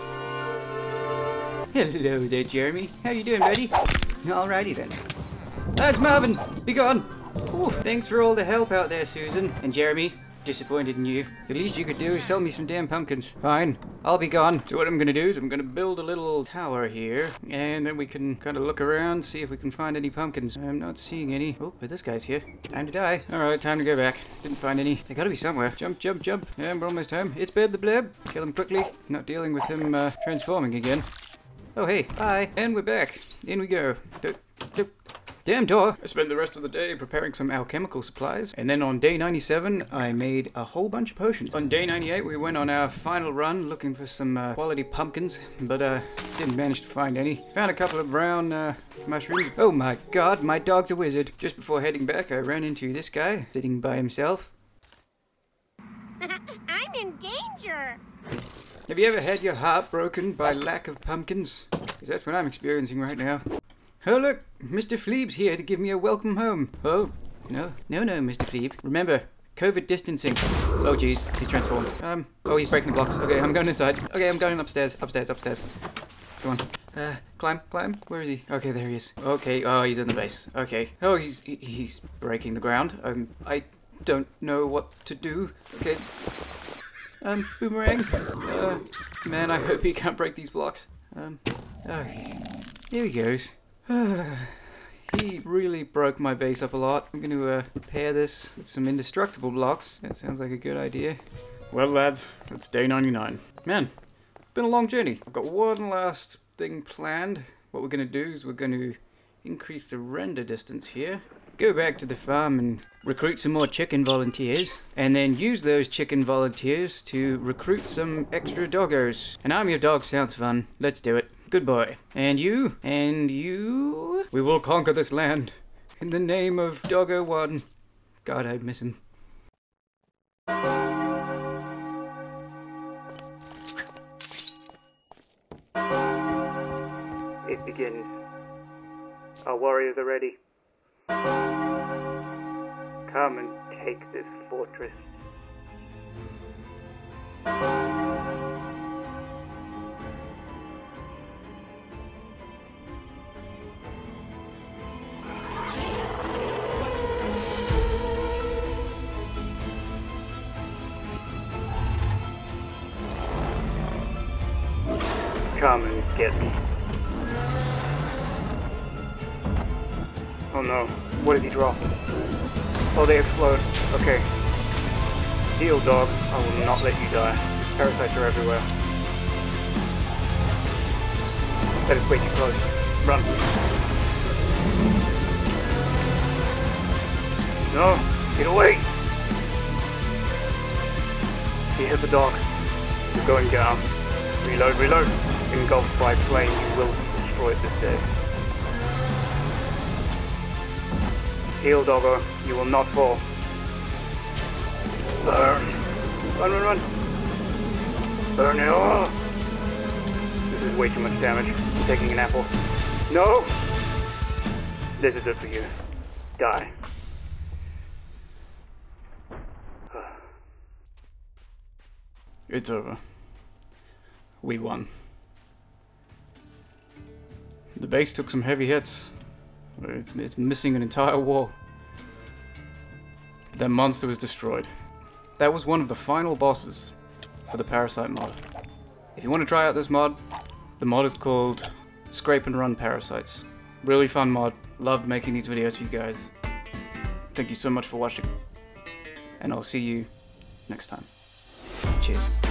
Hello there, Jeremy. How you doing, buddy? Alrighty then. That's Marvin! Be gone! Ooh, thanks for all the help out there, Susan. And Jeremy, disappointed in you. The least you could do is sell me some damn pumpkins. Fine. I'll be gone. So what I'm gonna do is I'm gonna build a little tower here, and then we can kind of look around, see if we can find any pumpkins. I'm not seeing any. Oh, but this guy's here. Time to die. Alright, time to go back. Didn't find any. They gotta be somewhere. Jump, jump, jump. And we're almost home. It's Babe the Blib. Kill him quickly. Not dealing with him transforming again. Oh, hey. Bye. And we're back. In we go. Damn door! I spent the rest of the day preparing some alchemical supplies, and then on day 97, I made a whole bunch of potions. On day 98, we went on our final run looking for some quality pumpkins, but didn't manage to find any. Found a couple of brown mushrooms. Oh my god, my dog's a wizard. Just before heading back, I ran into this guy, sitting by himself. I'm in danger! Have you ever had your heart broken by lack of pumpkins? Because that's what I'm experiencing right now. Oh look, Mr. Fleeb's here to give me a welcome home. Oh, no. No, no, Mr. Fleeb. Remember, COVID distancing. Oh jeez, he's transformed. Oh, he's breaking the blocks. Okay, I'm going inside. Okay, I'm going upstairs, upstairs, upstairs. Come on. Climb, climb. Where is he? Okay, there he is. Okay, oh, he's in the base. Okay. Oh, he's breaking the ground. I don't know what to do. Okay. Boomerang. Man, I hope he can't break these blocks. Okay. Here he goes. He really broke my base up a lot. I'm going to repair this with some indestructible blocks. That sounds like a good idea. Well lads, it's day 99. Man, it's been a long journey. I've got one last thing planned. What we're going to do is we're going to increase the render distance here. Go back to the farm and recruit some more chicken volunteers. And then use those chicken volunteers to recruit some extra doggos. An army of dogs sounds fun. Let's do it. Good boy. And you? And you? We will conquer this land. In the name of Doggo One. God, I miss him. It begins. Our warriors are ready. Come and take this fortress. come and get me. Oh no, what did he drop? Oh, they explode. Okay. Heal, dog. I will not let you die. Parasites are everywhere. That is way too close. Run. No! Get away! He hit the dog. You're going down. Reload, reload. Engulfed by flame, you will destroy this day. Heal, doggo. You will not fall. Burn. Run, run, run. Burn it all. This is way too much damage. I'm taking an apple. No! This is it for you. Die. It's over. We won. The base took some heavy hits. It's missing an entire wall. That monster was destroyed. That was one of the final bosses for the Parasite mod. If you want to try out this mod, the mod is called Scrape and Run Parasites. Really fun mod. Loved making these videos for you guys. Thank you so much for watching, and I'll see you next time. Cheers.